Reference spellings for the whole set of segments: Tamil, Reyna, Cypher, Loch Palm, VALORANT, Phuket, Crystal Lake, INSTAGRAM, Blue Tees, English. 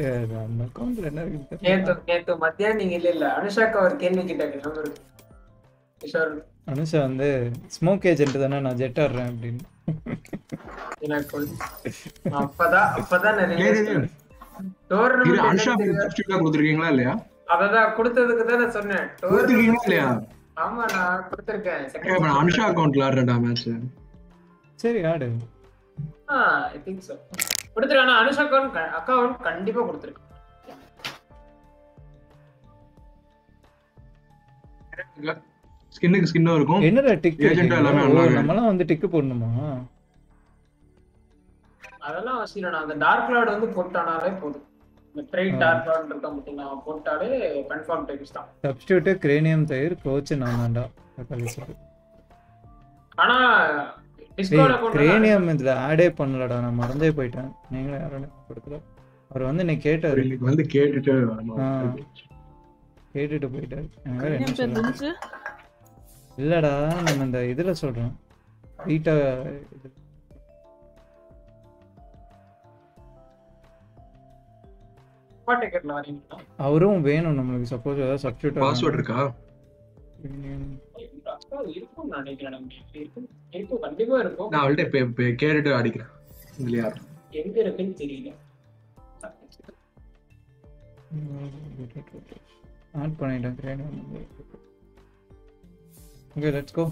அனுஷா வந்து smoke agent தான நான் ஜெட் ஆறேன் அப்படினு எனக்கு அப்பதான் ரிலேஷன் டோர்னமென்ட் அனுஷா ஃபர்ஸ்ட்ல கொடுத்துட்டீங்களா இல்லையா அததா கொடுத்ததுக்கு தான சொன்னேன் கொடுத்தீங்களா இல்லையா ஆமா நான் கொடுத்துட்டேன் செகண்ட் அனுஷா அக்கவுண்ட்ல ஆறடா மேட்ச் சரி ஆடு I think so கொடுத்துறானே அனுஷா அக்கவுண்ட் கண்டிப்பா கொடுத்துட்டேன் இல்ல ஸ்கின்னுக்கு ஸ்கின் இருக்கும் என்னடா டிக் ஏஜென்ட் எல்லாமே நம்மலாம் வந்து டிக் போடணுமா அதெல்லாம் அவசியம் இல்ல அந்த டார்க் கிளவுட் வந்து போட்டானாலே போடு இந்த ட்ரேட் டார்க் கிளவுட் இருக்க மாட்டீங்க போட்டாலே கன்ஃபார்ம் டைப்ஸ் தான் சப்ஸ்டிட்யூட் கிரேனியம் தயிர் கோச் நானாண்டா கலிச்சு ஆனா டிஸ்கார்ட் அக்கவுண்ட் கிரேனியம் இதுல ஆடே பண்ணலடா நான் மறந்தே போயிட்டேன் நீங்க யாரனே கொடுத்தல அவர் வந்து நீ கேட்டாரு எனக்கு வந்து கேட்டுட்டு போயிட்டாரு என்ன தெரிஞ்சு இல்லடா நான் அந்த இதல சொல்றேன் பீட்டா வாட் டிக்கெட்ல வரீங்களா அவரும் வேணும் நமக்கு சப்போஸ் ஏதாவது சப்ஸ்டிட்யூட் பாஸ்வேர்ட் இருக்கா இருக்கும் நான் நினைக்கிறேன் நமக்கு இருக்கும் இருக்கும் கண்டிப்பா இருக்கும் நான் ஆல்ரெடி கேரட் அடிக்கிறேன் இதுல யார் எங்க இருக்குன்னு தெரியல ஆட் பண்ணிட்டேன் great Okay, let's go.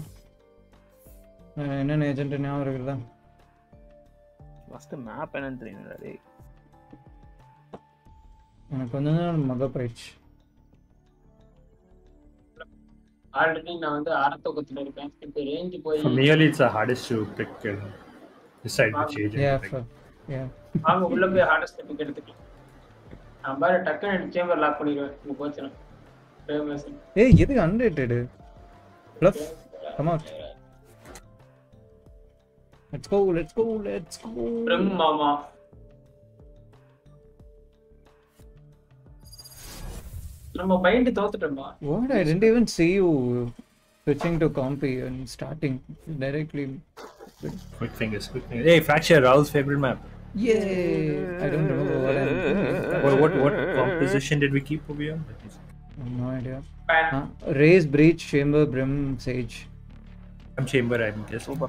Enna agent name irukudha? First map enna theriyala dey. Enakku vandha maga page. Already na vandha arathokkathula irukken. Ipo range poi Nearly it's the hardest to pick. Decide which agent. Yeah. Aanga ulla poi hardest pick eduthukalam. Namba tuck and chamber lock paniruven. Inga pochana. Hey, edhu unrated. Bluff. Come out. Let's go. Bring mama. Mama bind thothutamba. What? I didn't even see you switching to compy and starting directly. Quick fingers. Hey, fracture Raul's favorite map. Yay! I don't remember what I'm doing. What composition did we keep over here? No idea. Raise, breach, chamber, brim, sage. I'm chamber. I'm just over.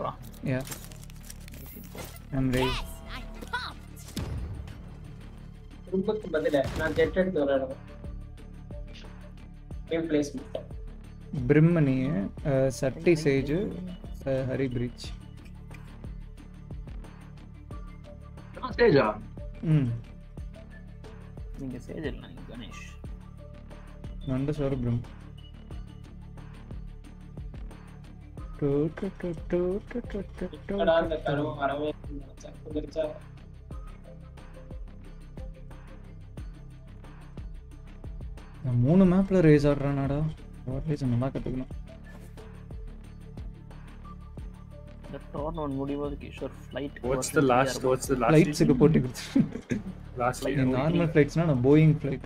Yeah. I'm raise. Rumput badila. I'm jetted thoraram. Replacement. Brim maniye. Satti sage. Hari breach. Sage ah. Ninge sage illa Ganesh. Nanda sir bro to nanda karu varave chakku dericha na moonu map la raise aadranada or raise nalla katukna the turn on mudivadhu kishor flight what's the last flights ku potti kudu last flight normal flights na boeing flight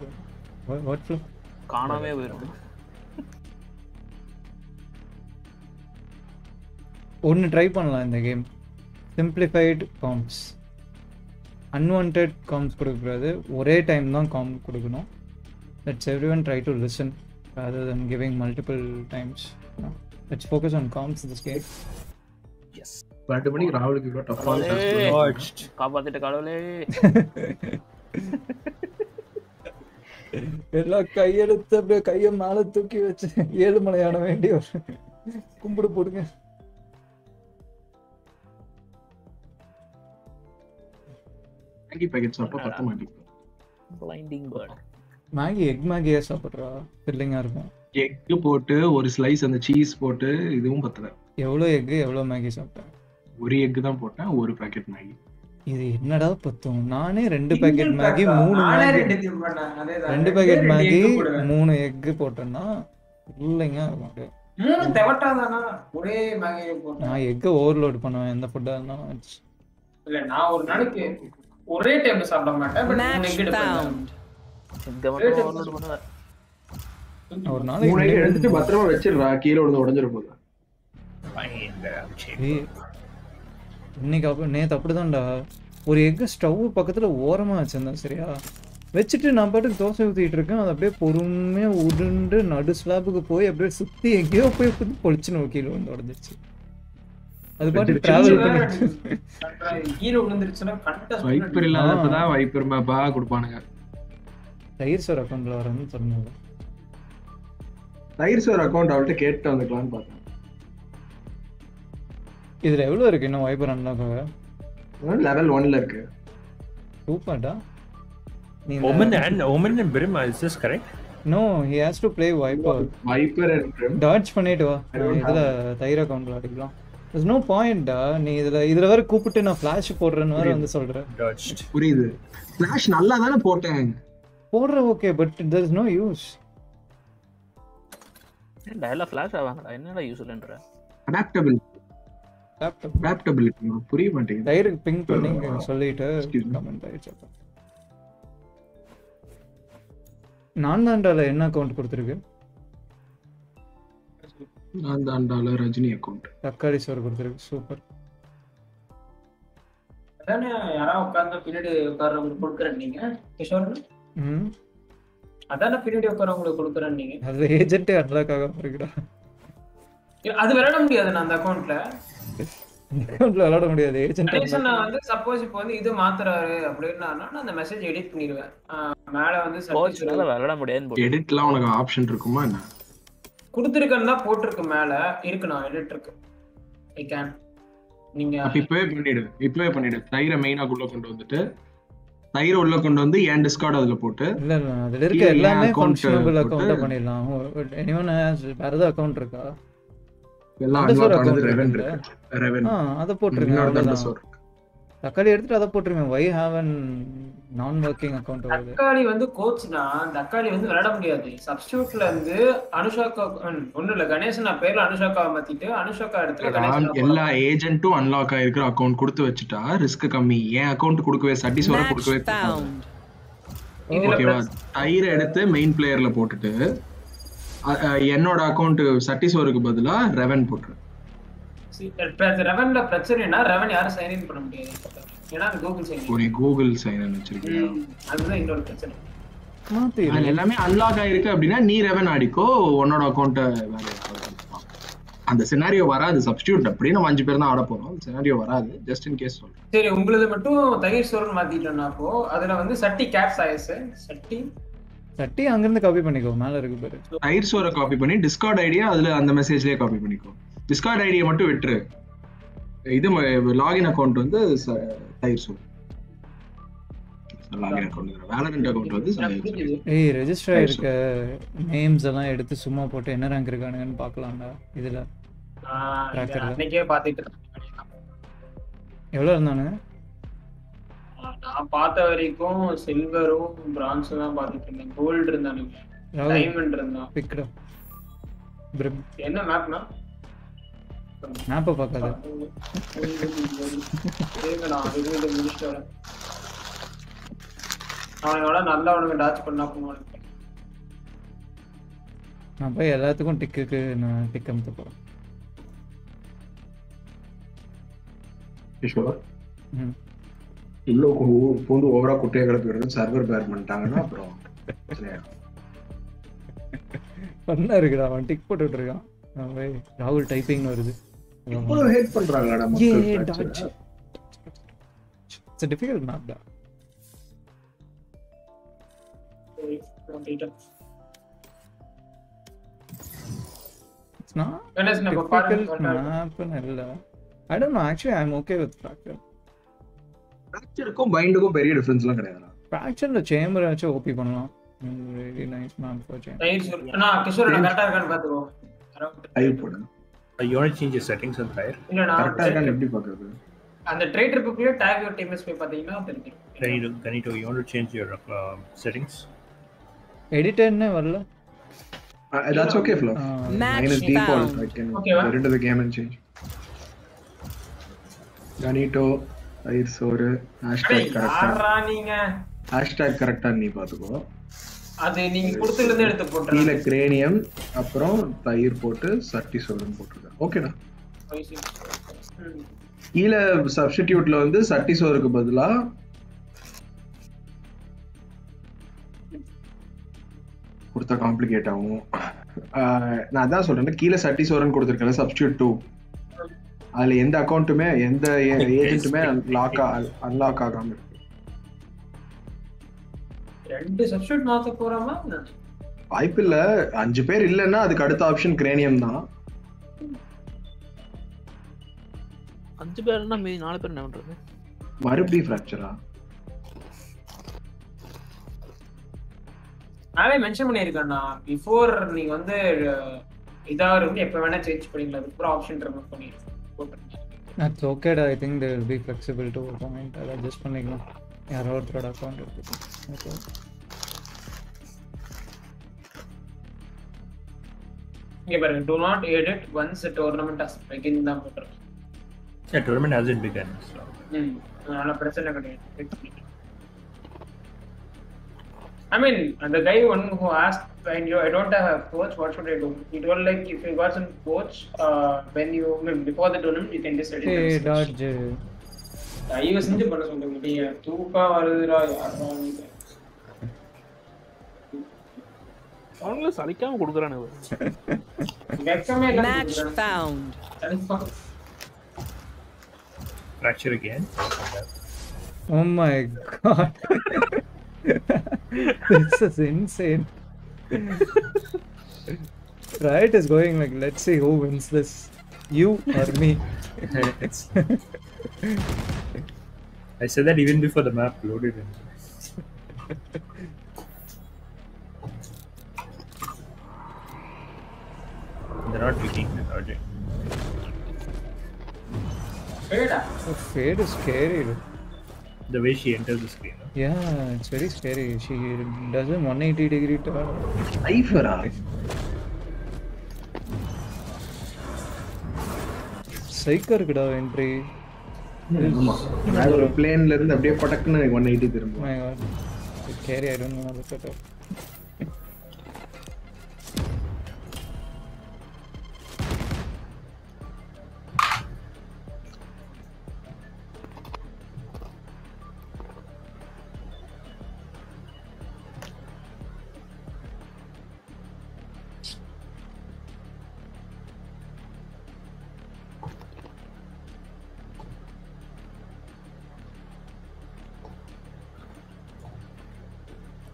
what flight காணவே போயிரும் ஒன்னு try பண்ணலாம் இந்த game simplified comms unwanted comms கொடுக்கிறது ஒரே time தான் com கொடுக்கணும் let's everyone try to listen rather than giving multiple times let's focus on comms this game yes but Mani ராவுலுக்கு இவ்ளோ டஃபா இருக்கு காபாத்திட்ட கடவுளே எல்லாம் கையெழுத்து அப்படியே கையை மேல தூக்கி வச்சு ஏழுமலையான வேண்டிய ஒரு கும்பிடு போடுங்க மேகி பேக்கெட் சாப்பிட்டா பத்த மாட்டீங்க பிளைண்டிங் பேர்ட் மேகி எக் மேகியா சாப்பிட்றா ஃபில்லிங்கா இருக்கும் எக் போட்டு ஒரு ஸ்லைஸ் அந்த சீஸ் போட்டு இதுவும் பத்தல எவ்வளவு எக் எவ்வளவு மேகி சாப்பிட்டா ஒரு எக் தான் போட்டேன் ஒரு பாக்கெட் மேகி இது என்னடா பத்தும் நானே 2 packet Maggi 3 Maggi 2 packet Maggi 3 egg போட்டேன்னா இல்லங்க அது 3 தேவட்டாதானா ஒரே மேகி போட்டா நான் எக் ஓவர்லோட் பண்ணுவேன் எந்த ஃபுட்டா இருந்தாலும் இல்ல நான் ஒரு நாளைக்கு ஒரே டைம் சாப்பிட மாட்டேன் பட் நான் எக் எடுப்பேன் கவர்மெண்ட் ஓவர்லோட் பண்ணுவேன் ஒரு நாளைக்கு 3 எடுத்துட்டு பத்திரமா வெச்சிரா கீழ விழுந்து உடைஞ்சிரும் போல பையன் இந்த சே இன்னைக்கு நேத்து அப்படிதான்டா ஒரு எக் ஸ்டவ் பக்கத்துல ஓரமா வச்சிருந்தேன் சரியா வெச்சிட்டு நான் பாட்டு தோசை ஊத்திட்டு இருக்கேன் அது அப்படியே பொறுமையா உருண்டு நடு ஸ்லாபுக்கு போய் அப்படியே சுத்தி எங்கயோ போய் பொளிச்சு நோக்கில வந்து உடைஞ்சிச்சு அது பாட்டு டிராவல் பண்ணி கீழ விழுந்துருச்சுனா கரெக்ட்டா வைப்பர் இல்லாம அப்பதான் வைப்பர் மேப்பா கொடுப்பானுங்க தயிர் சார் அக்கவுண்ட்ல வரணும்னு சொன்னாங்க தயிர் சார் அக்கவுண்ட் அவள்ட்ட கேட்டு வந்துடலாம்னு பார்த்தேன் இதுல எவ்வளவு இருக்கு இன்னும் வைப்பர் அன்லாக் ஆக level 1 ல இருக்கு 2.0 நீ omen and brim is this correct no he has to play viper and brim dodge பண்ணிட்டு வா இதுல தைர கவுண்டர் அடிக்கலாம் there's no point நீ இதுல வர கூப்பிட்டு நான் flash போடுறேன்னு வர வந்து சொல்றேன் dodge புரியுது flash நல்லா தான போட்டேன் போடுற okay but there's no use என்னடா flash ஆவாங்கடா என்னடா யூஸ் இல்லன்ற adaptable adaptability புரிய மாட்டேங்குது டைரக்ட் பிங் பண்ணி சொல்லிட்டு கமெண்ட் ஆயிடுச்சு நான் தாண்டால என்ன அக்கவுண்ட் கொடுத்திருக்கு நான் தாண்டால ரஜினி அக்கவுண்ட் தக்காளி சார் கொடுத்திருக்கு சூப்பர் அதானே யாரா உட்கார்ந்து பின்னாடி உட்கார்றவங்க கொடுக்கறேன் நீங்க கிஷோர் அதானே பின்னாடி உட்கார்றவங்க கொடுக்கறேன் நீங்க அது ஏஜென்ட் அன்லாக் ஆக போறீங்கடா அது விளையாட முடியாது நான் அந்த அக்கவுண்ட்ல அக்கவுண்ட்ல விளையாட முடியாது ஏஜென்ட் நான் வந்து சப்போஸ் இப்போ வந்து இது மாத்துறாரு அப்படினா நான் அந்த மெசேஜ் எடிட் பண்ணிடுவேன் மேல வந்து சப்போஸ்னால விளையாட முடியாது எடிட்லாம் உங்களுக்கு ஆப்ஷன் இருக்குமா என்ன கொடுத்திருக்கேன்னா போட்டுருக்கு மேல இருக்கு நான் எடிட் இருக்கு ஐ கேன் நீங்க இப்பவே பண்ணிடு தைர மெயினா உள்ள கொண்டு வந்துட்டு தைர உள்ள கொண்டு வந்து என் டிஸ்கார்ட் அதுல போட்டு இல்ல அதுல இருக்க எல்லாமே ஃபங்க்ஷனபிள் அக்கவுண்ட பண்ணிடலாம் எனிவன் வேற ஏதாவது அக்கவுண்ட் இருக்கா எல்லாம் அன்லாக் ரெவென்யூ அத போட்றீங்க அத சொல்றேன் தக்காளி எடுத்துட்டு அத போட்றீங்க வை ஹேவ் an நான் வர்க்கிங் அக்கவுண்ட் வருது தக்காளி வந்து கோச்னா தக்காளி வந்து விளையாட முடியாது சப்ஸ்டிட்யூட்ல இருந்து அனுஷாக்கா ஒண்ணு இல்ல கணேசனா பேர்ல அனுஷாக்கா மாத்திட்டு அனுஷாக்கா எடுத்து கணேசனா எல்லா ஏஜென்ட்டும் அன்லாக் ஆயிருக்கிற அக்கவுண்ட் கொடுத்து வச்சிட்டா ரிஸ்க் கம்மி ஏன் அக்கவுண்ட் கொடுக்கவே சட்டிஸ்வர கொடுக்கவே ஓகேவா டைர எடுத்து மெயின் பிளேயர்ல போட்டுட்டு என்னோட அக்கவுண்ட் சட்டிஸ்வருக்கு பதிலா ரெவன் போட்றேன் சீ ரெவன்ல பிரச்சனைனா ரெவன் யாரும் சைன் இன் பண்ண முடியாது ஏனா கூகுள் சைன் இன் ஒரே கூகுள் சைன் இன் வச்சிருக்கீங்க அதுதான் இன்னொரு பிரச்சனை மாத்தி எல்லாமே அன்லாக் ஆயிருக்கு அப்படினா நீ ரெவன் ஆடிக்கோ உன்னோட அக்கவுண்ட வேற அந்த சினாரியோ வராது சப்ஸ்டிட்யூட் அப்படியே நம்ம 5 பேர் தான் ஆட போறோம் சினாரியோ வராது ஜஸ்ட் இன் கேஸ் சொல்றேன் சரி உங்களுக்கு மட்டும் தயிர் சோரன் மாத்திட்டேன்னா அப்போ அதுல வந்து சட்டி கேப்ஸ் ஆயிடுச்சு சட்டி சட்டி அங்க இருந்து காப்பி பண்ணிக்கோ மேல இருக்கு பாரு டைர் சோர காப்பி பண்ணி டிஸ்கார்ட் ஐடியா அதுல அந்த மெசேஜ்லயே காப்பி பண்ணிக்கோ டிஸ்கார்ட் ஐடியா மட்டும் விட்டுரு இது லாகின் அக்கவுண்ட் வந்து டைர் சோர லாகின் அக்கவுண்ட் வேலரண்ட் அக்கவுண்ட் வந்து ஏய் ரெஜிஸ்டர் ஆயிருக்க நேம்ஸ் எல்லாம் எடுத்து சும்மா போட்டு என்ன ரேங்க் இருக்கானுன்னு பார்க்கலாம்டா இதுல அன்னைக்கே பாத்திட்டு எவ்வளவு இருந்தானுங்க நான் பார்த்த வரைக்கும் சில்வரும் பிரான்ஸும் தான் பார்த்துட்டு இருந்தேன் கோல்ட் இருந்தானுங்க டைமண்ட் இருந்தா பிக்ரா பிரம் என்ன மேப்னா மேப்ப பார்க்காத கேங்கடா அதுக்கு முடிச்சிட்டு வரேன் அவனோட நல்லா அவனுக்கு டாச் பண்ணா போவான் நான் போய் எல்லாத்துக்கும் டிக்குக்கு நான் டிக் அமுத்து போறேன் இஷ்வா இல்ல போந்து ஓவரா குட்டையை கிளப்பிடுறது சர்வர் பேர் பண்ணிட்டாங்கன்னா அப்புறம் பண்ணா இருக்குடா அவன் டிக் போட்டுட்டு இருக்கான் ராகுல் டைப்பிங் வருது இவ்வளவு ஹேட் பண்றாங்கடா மக்கள் இட்ஸ் a difficult map டா இட்ஸ் நாட் கனெஸ் நம்ம பார்க்க மாட்டோம் இல்ல I don't know actually I'm okay with fractal பிராக்சருக்கும் பைண்டுக்கும் பெரிய டிஃபரன்ஸ்லாம் கிடையாதுடா பிராக்சர்ல சேம்பர் ஆச்சு ஓபி பண்ணலாம் really nice map for change டைர் சொன்னா கிஷோர் நான் கரெக்ட்டா இருக்கான்னு பாத்துறோம் டைர் போடுங்க ஐயோ சேஞ்ச் செட்டிங்ஸ் அந்த டைர் இல்ல நான் கரெக்ட்டா இருக்கான்னு எப்படி பாக்குறது அந்த ட்ரேட் ட்ரிப்புக்குள்ள டாக் யுவர் டீம்ஸ் போய் பாத்தீங்கன்னா தெரியும் ரைட் கனிட்டோ you want to change your settings edit என்ன வரல that's okay flow minus default I can get into the game and change கனிட்டோ ஐர் சோறு #correct நீ பாத்துக்கோ அது நீங்க கொடுத்ததுல இருந்து எடுத்து போட்றேன் நீல கிரேனியம் அப்புறம் தயிர் போட்டு சட்டி சோறு போட்டுருங்க ஓகேடா Ila substitute la vandu satti sorukku badala kurta complicate aagum. Na adha solrena keela satti soran kuduthirukala substitute 2 adha end account me end agent me lock unlock aagama rendu substitute maatha porama pipe illa 5 per illana adukku adutha option cranium da 5 per na me 4 per enna pandrathu marubdi fracture ah நானே mention பண்ணியிருக்கேன் before நீங்க வந்து இதா இருந்து எப்ப வேணா change பண்ணீங்களா அதுக்கு ஆப்ஷன் ரிமூவ் பண்ணிருக்கேன் that's okay I think they will be flexible to comment I just பண்ணிக்கலாம் யாரோ ஒரு அக்கவுண்ட் இருக்கு இங்க பாருங்க do not edit once the tournament has begin தான் போட்டுருக்கு yeah tournament has it begun so அதனால பிரச்சனை கிடையாது I mean, the guy one who asked, "When you, I don't have a coach. What should I do?" He told like, if you got some coach, when you before the tournament, you can just edit. Hey, Dodge. I was thinking about something. Yeah, two ka varudra. Only sarikam kudukra ne. Match found. Fracture again. Oh my god. This is insane. Riot is going like, let's see who wins this, you or me. I said that even before the map loaded in. They're not picking the target. Fade is scary. The way she enters the screen. Yeah, it's very scary. She does a 180 degree turn. Cypher. Cypher could have entry. I was plane la irundha apdiye patakna 180 thirumba. My god. It's scary. I don't know how to set up.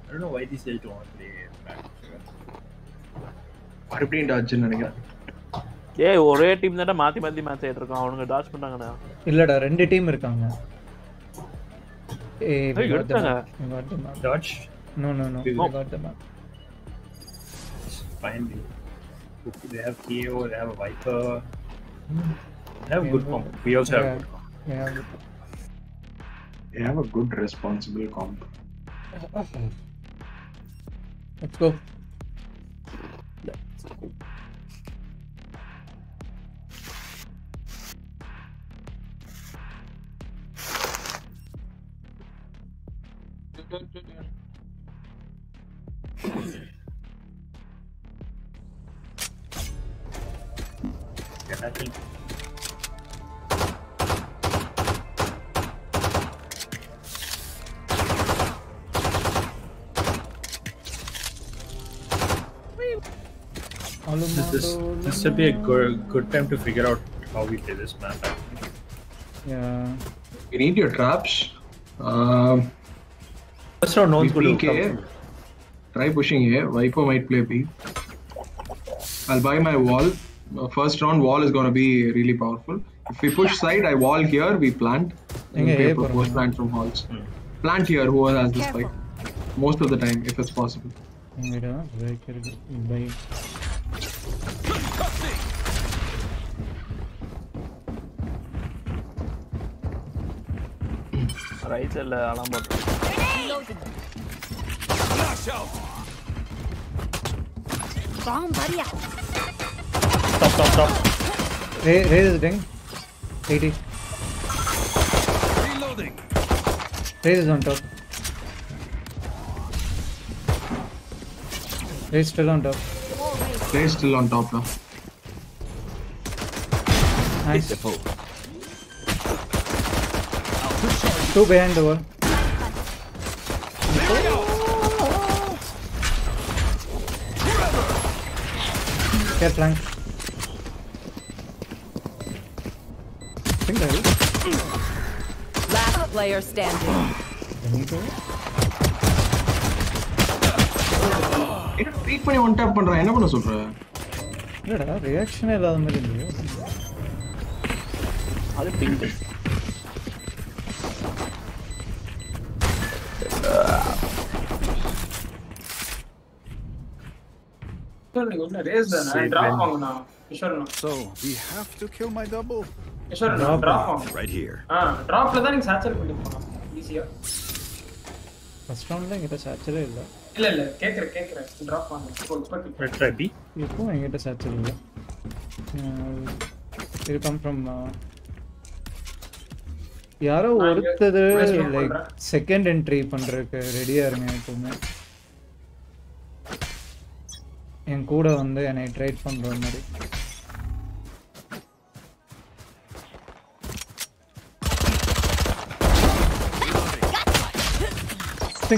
I don't know why these guys don't want to play back. What are you dodge naniga? Hey, ஒரே team தான மாத்தி மாத்தி match ஏத்திட்டு இருக்காங்க. அவங்க dash பண்றாங்கடா. இல்லடா ரெண்டு team இருக்காங்க. ஏய், got the map. Dodge? No. We got the map. Finally. They have KO, they have a Viper. They have good comp. We also have good comp. They have a good responsible comp. Let's go. Let's go. This should be a good time to figure out how we play this map. Yeah. You need your traps. That's not known to do. Try pushing here. Viper might play B. I'll buy my wall. First round wall is gonna be really powerful. If we push side, I wall here. We plant. And we propose plant from halls. Plant here. Whoever has this fight. Most of the time, if it's possible. Right side la alarm bot. Bomb bariya. Stop. Raise ding. 80. Reloading. Raise on top. Raise still on top. Raise still on top now. Nice. Two behind the wall. Get flanked. Last player standing. Reaction is not so we have to kill my double. Drop right here. Drop easier. First round like it's saturated. No. Drop on it. Try B. You going to saturated. It come from yaro oruthu like second entry பண்றதுக்கு ரெடியா இருங்க எப்பவுமே. என் கூட வந்து என்னை tried பண்ற மாதிரி.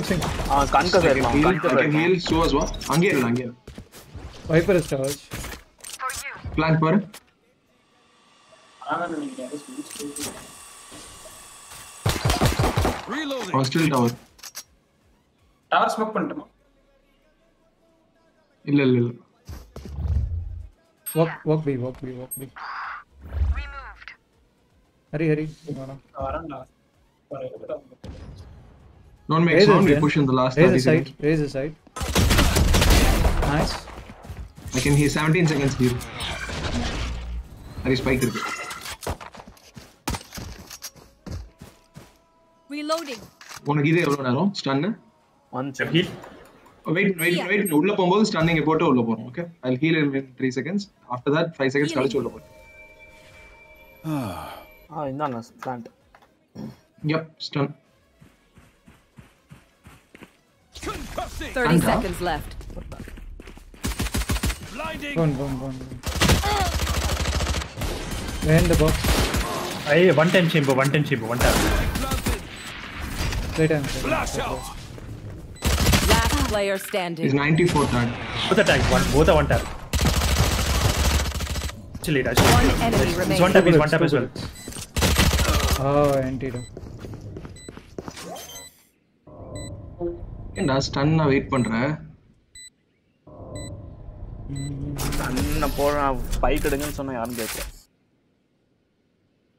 Sing. Kanka sir, I can heal you as well. Angela. Viper is charged. Plant for him. Reloading. Hostile tower. Tower smoke pantama. No. Walk B. Removed. Hurry. Don't make sound, we push in the last 30 seconds. Raise the side. Nice. I can hear 17 seconds here. Are you spiked? Reloading. Wanna give it a stun? One second. Wait. Ulla pombo stunning a photo, okay? I'll heal him in 3 seconds. After that, 5 seconds college ulla pon. No, plant. Yep, stun. 30 seconds left. Blinding. Gone. Behind the box. Hey, 110 chamber, one tap. Flash out. Last player standing. He's 94 tag. Both attack one. Both are one tap. Actually, that's one enemy remaining. One tap as well. Oh, anti-down. I stun na wait pandra. Stun na pora spike edunga sonna yarum kekla.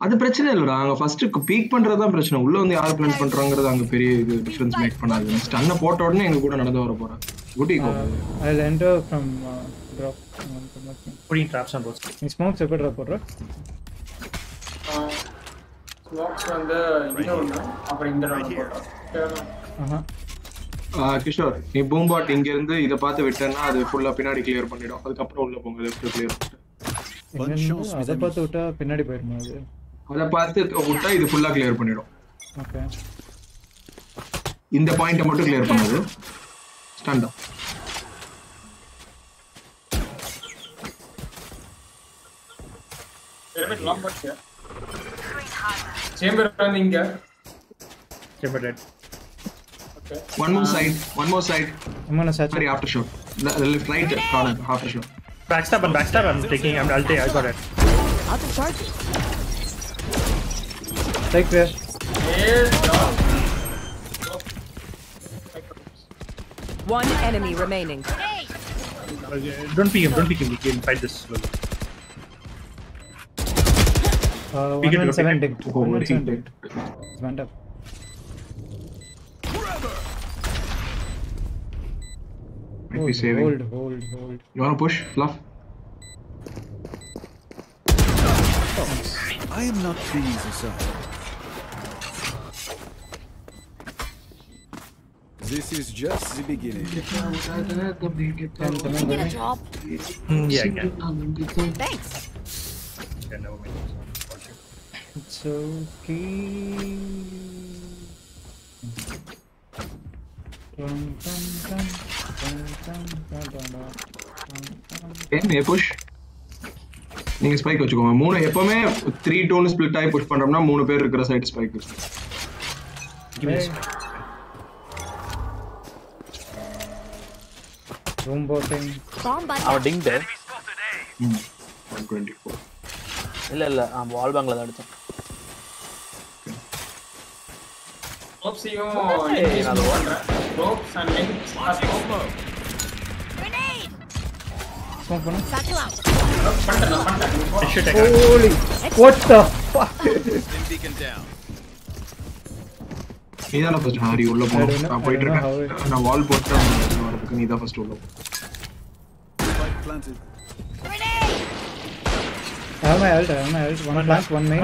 Adu prachana illa anga first peek pandradha prachana ulla undu yaar plan pandranga anga periya difference make panadhu. Stun na pota odane enga kuda nadadhu vara pora. Good ego. I'll enter from drop. Putting traps on both. He smokes eppadi ra podra. Smokes on the inda appo inda right here. Kishore, you boom bot inge irundhu idha paathu vittanna adu full ah pinadi clear pannidom. Adukapra ulla ponga left clear. Idha paathu utta pinadi poiruma adu. Adha paathu utta idu full ah clear pannidom. Okay. Indha point mattum clear pannadu. Stand up. Pyramid lock bot here. Chamber running inga. Chamber dead. One more side. I'm gonna saturate. After shot. The left, right corner. After shot. Backstab. I'm taking. I'll take. I got it. Out of charge. Take care. One enemy remaining. Don't pick him. We can fight this. Pick it. 117. It's went up. Might be saving. Hold. You wanna push, Fluff? Oh. I am not pleased, sir. This is just the beginning. Can I get a drop? Yeah, I can. Thanks. Yeah, never mind. It's okay. Hey, push. You spike. 3 tone split type push. 3 players spike. Give me this. Room boating. Our ding there. 124. No, I'm wall bangla. Oops, you ropes and links. Grenade! Smoke one. Holy! What the fuck? Beacon down. Neither of us are you. Look, I'm waiting. I'm a wall bot. Neither of us to look. I have my ult. One plant, one main.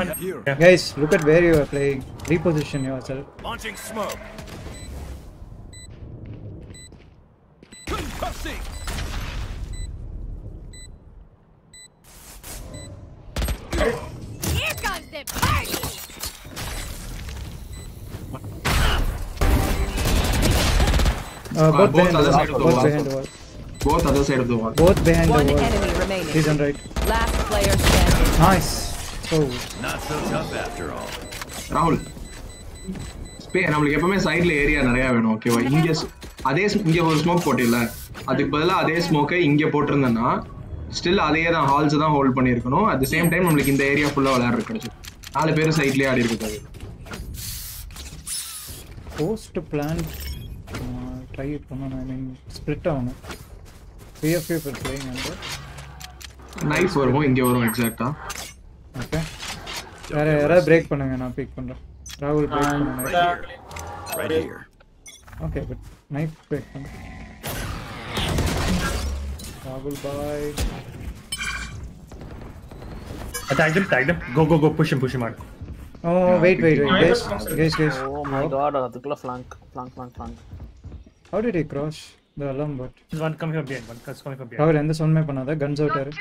Yeah. Guys, look at where you are playing. Reposition yourself. Launching smoke. Concussing. Here comes the party. Both other side of the wall. Both other side of the wall. Both behind the wall. Enemy remaining. He's on right. Last player standing. Nice. Oh. Not so tough after all. Rahul. Spain. I'm looking for side area. Naraya veno. Okay, why? Inge. Ades inge whole smoke potilla. Adik badala ades smoke inge potrna na. Still adhe na halls na hold pani irukano. At the same time, I'm looking the area fulla valar irukadhu. Naal peru side le aadi irukadhu. Post plan. Try it. I mean, split down. Three of you are playing under. Knife varum inge varum exact ah okay yara yara break pannunga na pick pandra Rahul break pannunga right here okay but knife break pannunga Rahul bye attack them go push him out oh yeah, wait guys oh my god adukla flank how did he cross the alarm bot. One coming from behind. How will end this one? My panada guns out here.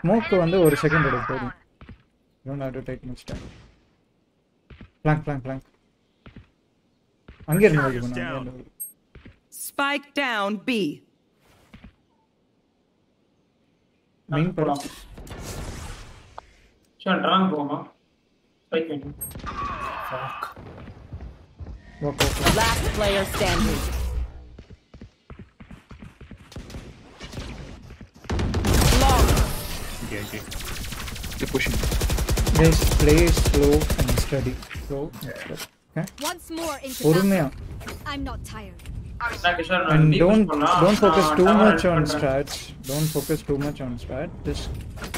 Smoke to vande 1 second edukku. You don't have to take much time. Plank. Ange irundha. Spike down B. Main problem. Shall run go ma. Spike in. Fuck. Walk. Last player standing. Okay. They're pushing. Just play slow and steady. Slow. Yeah. Okay. Once more into. I'm not tired. And don't focus too much on strats. Just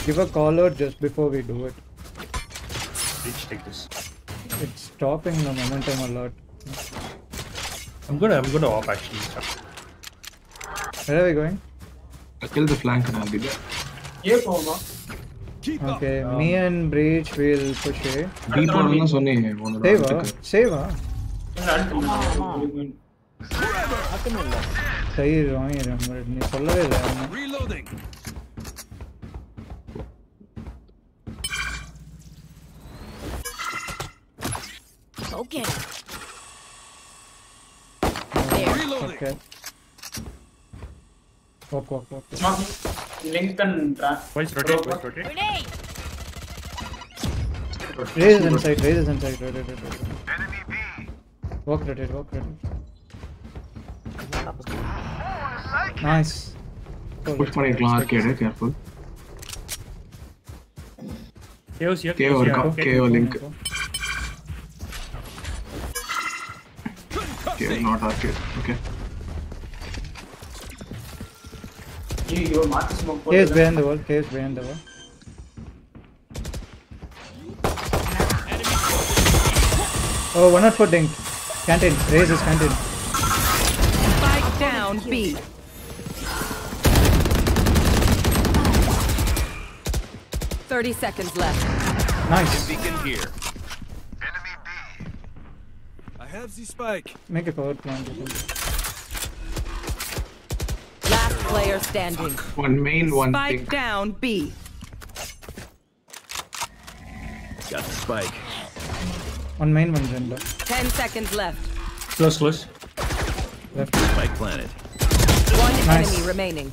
give a call out just before we do it. Reach, take this. It's stopping the momentum a lot. I'm gonna off actually. Where are we going? I kill the flank and I'll be there. Okay, me and Breach will push A. B போறன்னு சொன்னீங்க. சேவா. சைரோன் நம்ம நீ சொல்லவே இல்ல. Okay. Okay. Walk. Lincoln draft. Rotate. Raise inside. Rotate. Enemy B. Walk rotate. Nice. Push for a Clark here. Careful. Chaos here. KO link. Okay, not arcade. Okay. You match smoke for case behind the wall. Oh, 104 ding. Canteen. Raise is canteen. Spike down B. Oh. 30 seconds left. Nice. Beacon here. Enemy B. I have the spike. Make a power plant. Player standing. One main, one spike thing. Down B. Got the spike. One main, one gender. 10 seconds left. Close. Left. Spike planted. One nice. Enemy remaining.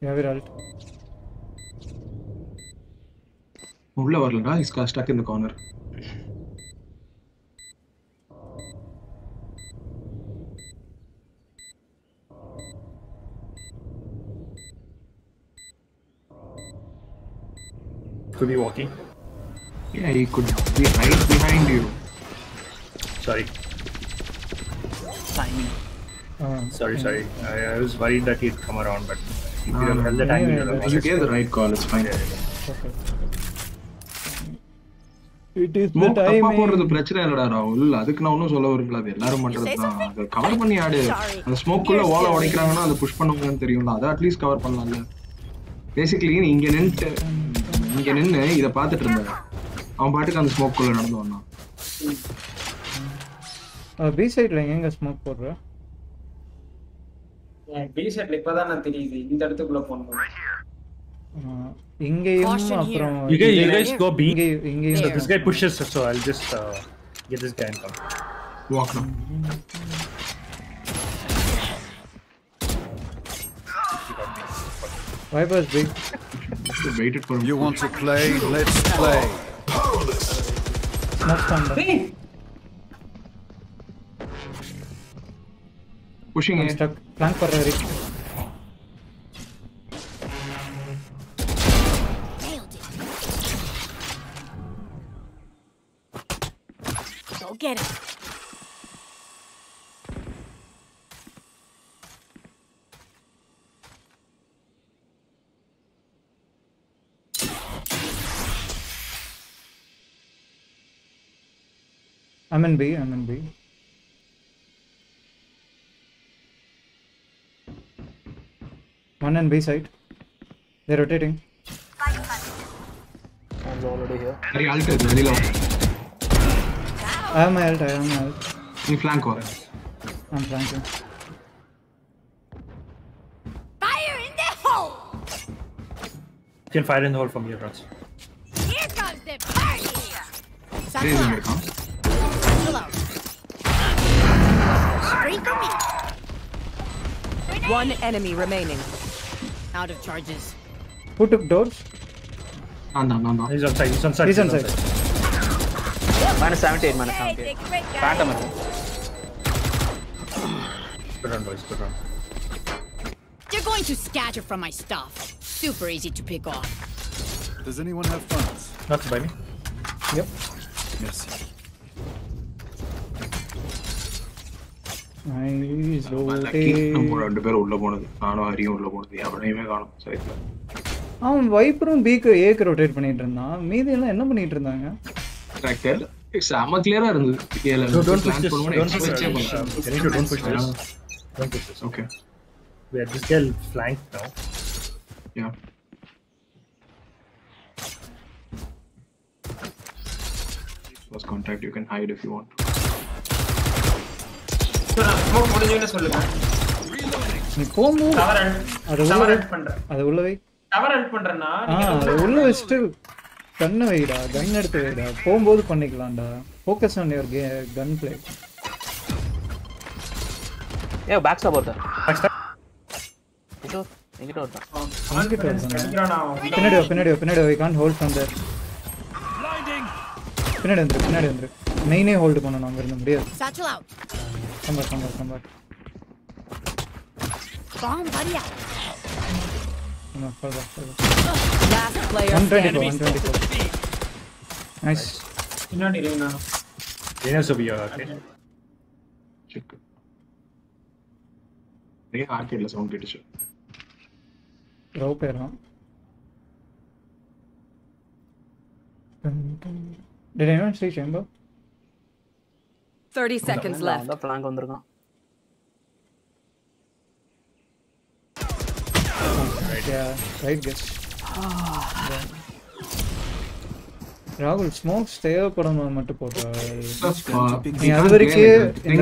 You have it alt. Ulla varla, he's stuck in the corner. Could be walking. Yeah, he could be right behind you. Sorry. Timing. Sorry. I was worried that he'd come around, but if you have held the time, you gave the right call. It's fine. It is the time. I'm not sure. B-set like that, I think that's the problem. Right here. You guys go B. So this guy pushes, so I'll just get this guy and come. Walk now. Why was B? You want to play? Let's play. Not standard. B. Pushing it. Stuck. Plank for Rick. Go get it. I'm in B. One and B side. They're rotating. I'm already here. Very alt is very low. I am alt. You flank over. I'm flanking. Fire in the hole! You can fire in the hole from here, Ross. Here comes the party! Stay in here, come. One enemy remaining. Out of charges. Who took doors? No. He's on side. Minus 78. Phantom. Good run, boys. Good run. They're going to scatter from my stuff. Super easy to pick off. Does anyone have funds? Not to buy me. Yep. Yes. Nice. Don't push this. Okay. We are just getting flanked now. Yeah. Close contact. You can hide if you want to. Focus on your gunplay. Yeah, backstab. Pinade, we can't hold from there. Pinade. Main hold panna. Satchel out. Come back. Bomb buddy out. No, further. Last player. 124. Nice. You're not dealing now. Dana's over here, okay? Check. They arcade la sound kit. Rope era. Did anyone see chamber? 30 seconds left. Right guess. Rahul, smoke stay up or the thing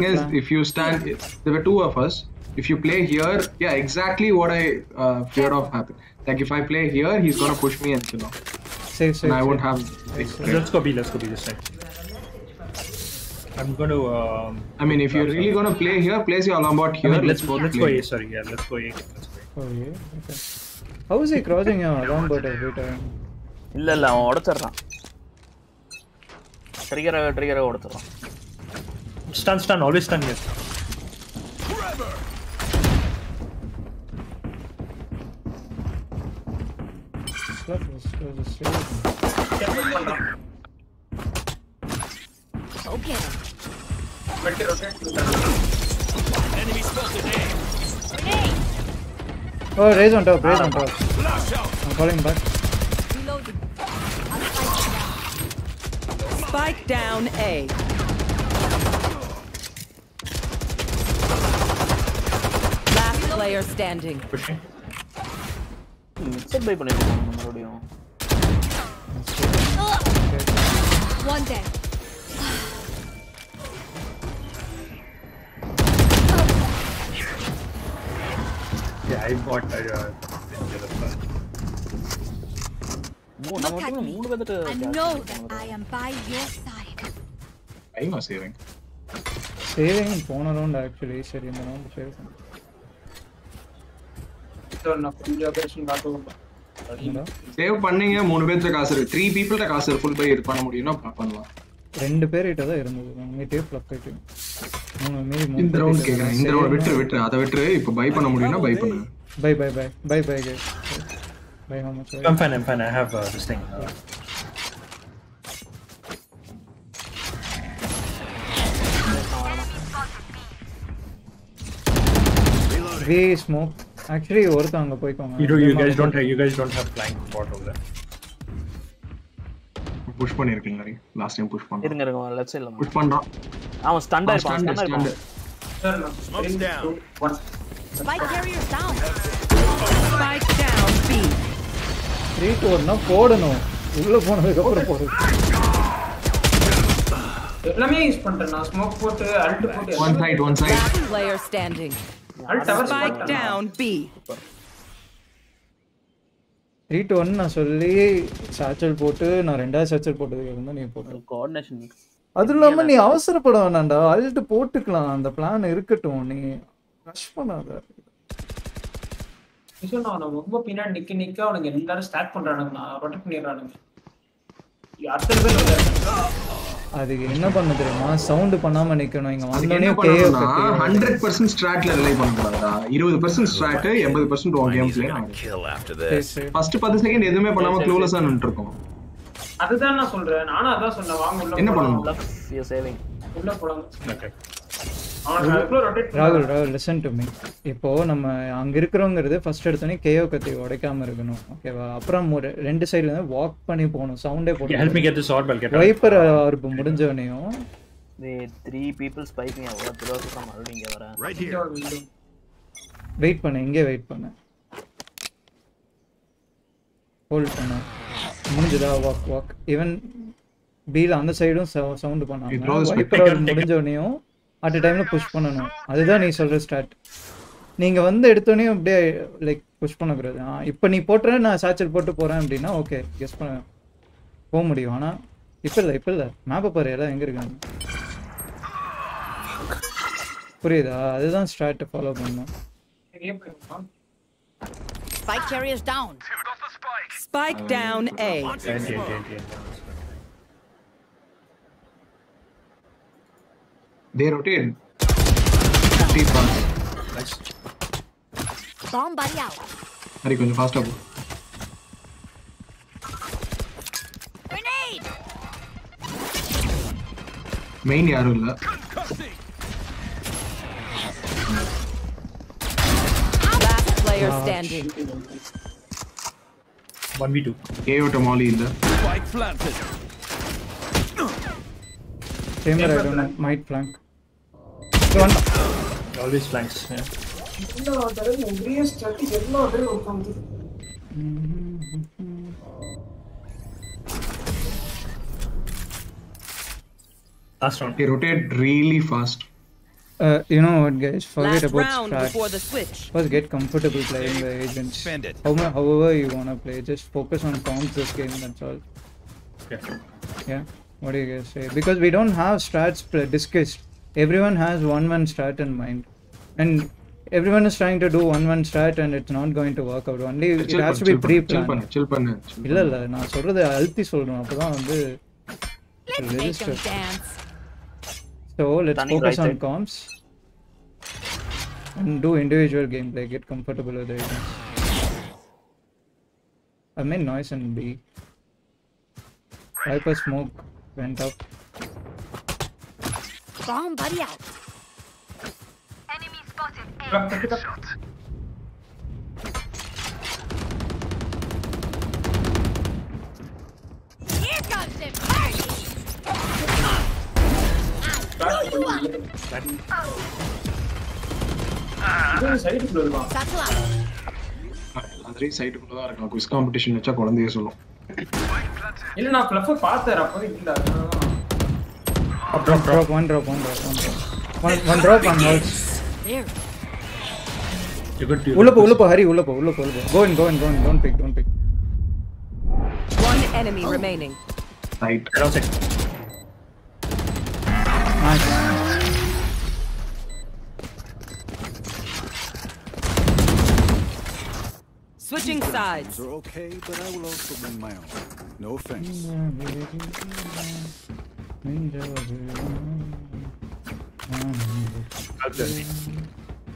is, if you stand, there were two of us. If you play here, yeah, exactly what I feared of happened. Like if I play here, he's gonna push me and kill off. Safe. I won't have. Let's go B this time. I'm going to. If you're really going to play here, place your alarm bot here. Let's go A. Sorry, yeah, let's go A. Oh yeah. Okay. How is he crossing your alarm bot every time? No, I'm odotarran. Trigger odotarran. Stun. Always stun here. Forever. This stuff is crazy. Okay. Enemy spotted A. Oh, raise on top, raise on top. I'm calling back. Reloading. Spike down A. Last player standing. Pushing. Set by Bonnie. One day. Yeah, I bought Look at me. I know that I am by your side. I'm not saving. Saving and phone around actually. Saving around the phone. So nothing. Save panninga 3 பேர்ட்ட காசு இருக்கு 3 people ட்ட காசு full pay பண்ண முடியும்னா பண்ணலாம் ரெண்டு பேர் கிட்ட தான் இருந்தது நீ டேப் பிளக் ஆயிட்டு இந்த ரவுண்ட் கேக்குறேன் இந்த ரவுண்ட் விட்டு அத விட்டு இப்போ பை பண்ண முடியும்னா பை பண்ணு bye guys bye how much I'm fine I have this thing we smoke actually oranga poikonga you guys don't have flank bot over there push pannirukeenga last time push panna irunga let's say push pandra avan stun smoke down spike carrier down spike down b 3 to 1 podano ulla ponadukku appo podu ellame use pandrena smoke potu alt potu one side player standing Spike down B. 3-1 ना solely satchel पोटे ना रेंडा satchel पोटे ये करना नहीं पोटे coordination अदुल्ला मन नहीं आवश्यक पड़ा ना डा आलट पोट कला ना प्लान इरकट होनी रश्मना डा इसे ना ना वो पीना निक्की निक्का उनके इंदर stack पड़ा ना रोटेट नहीं रहना यार तेरे बेलों அதுக்கு என்ன பண்ண தெரியுமா சவுண்ட் பண்ணாம நிக்கணும் இங்க வந்தனே கேவ் 100% ஸ்ட்ராட்ல ரிலே பண்ணக்கூடாதா 20% strat 80% on game play first 10 second எதுமே பண்ணாம க்ளோலஸா நின்னுட்டோம் அதுதான் நான் சொல்றேன் நானும் அதான் சொன்னேன் வாங்க உள்ள என்ன பண்ணனும் யூ சேவிங் உள்ள போலாம் ஓகே ராகுல் listen to me இப்போ நம்ம அங்க இருக்குறோம்ங்கிறது ஃபர்ஸ்ட் எடுத்தனே கேவ் கத்தி உடைக்காம இருக்கணும் ஓகேவா அப்புறம் ரெண்டு சைடுல இருந்து வாக் பண்ணி போணும் சவுண்டே போடு help me get this sword ball get viper orb முடிஞ்சவனேயோ the 3 people spike me over through some already இங்க வர right here வெயிட் பண்ணு இங்கே வெயிட் பண்ணு ஹோல்ட் பண்ணு முடிஞ்சதா வாக் ஈவன் பீல அந்த சைடும் சவுண்ட் பண்ணாம வைப்பர் ஆர்ப் முடிஞ்சவனேயோ at a time la push பண்ணனும் அதுதான் நீ சொல்ற ஸ்டார்ட் நீங்க வந்து எடுத்தேனே அப்படியே லைக் புஷ் பண்ண கூடாது இப்போ நீ போட்ற நான் சாச்சல் போட்டு போறேன் அப்படினா ஓகே கெஸ் பண்ண போக முடியும் ஆனா இப்போ இல்ல மேப் பாரு எல்லாம் எங்க இருக்காங்க புரியுதா அதுதான் ஸ்டார்ட் ஃபாலோ பண்ணனும் spike carrier is down spike down a They rotated. Deep bombs. Nice. Bomb buddy out. Hurry, go fast up. Grenade. Main yaru illa. Last player standing. 1v2. Ayo tamali illa. Spike planted. Chamber I don't know. Might flank. Always flanks. Yeah. No, there is every strategy. There is no other outcome. Last round. He rotated really fast. You know what, guys? Forget about strat. First, get comfortable playing the agents. However you wanna play, just focus on comps this game. That's all. Okay. Yeah. What do you guys say? Because we don't have strats discussed. Everyone has one strat in mind, and everyone is trying to do one strat, and it's not going to work out. Only it has to be pre-planned. Chill. இல்ல நான் சொல்றது அழுத்தி சொல்றேன் அப்பதான் வந்து register. So let's focus on comms and do individual gameplay. Get comfortable with it. I mean noise and B. Hyper smoke went up. Bomb buddy out. Enemy spotted. Shot. Here comes the party. Go in, go in, don't pick. One enemy remaining. Right, nice. Switching sides. Are okay, but I will also bring my own. No offense.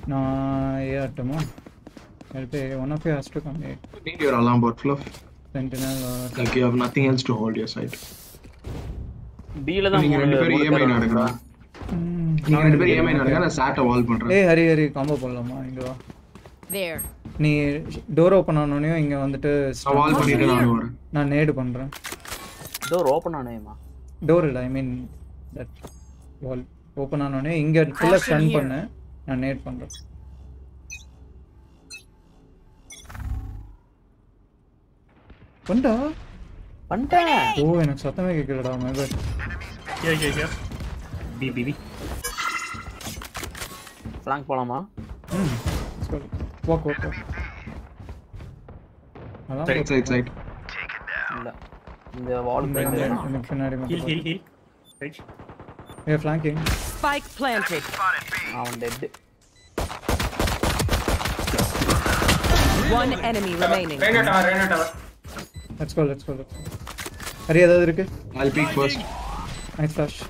No, yeah, tomorrow. I'll pay. One of you has to come here. You need your alarm bot, Fluff. Sentinel. Like you have nothing else to hold your side. B la da. You need to pay EMI na dekha. You need to pay EMI na dekha na sat wall pondra. Hey, hurry, combo bolla ma inga. There. You door open on you, you can the door open on door, I mean, that wall open on you, you full of stun panna, na nade pandra. Panda? Panda? Oh, enak sathame kekilada my god. Yeah. B. Flank polama. Let's go. Walk. Side. Take it down. The wall break. Heal. Right. We are flanking. Spike planted. Down dead. One enemy remaining. Rain at tower. Let's go. Hurry, other. I'll peek first. Nice flash.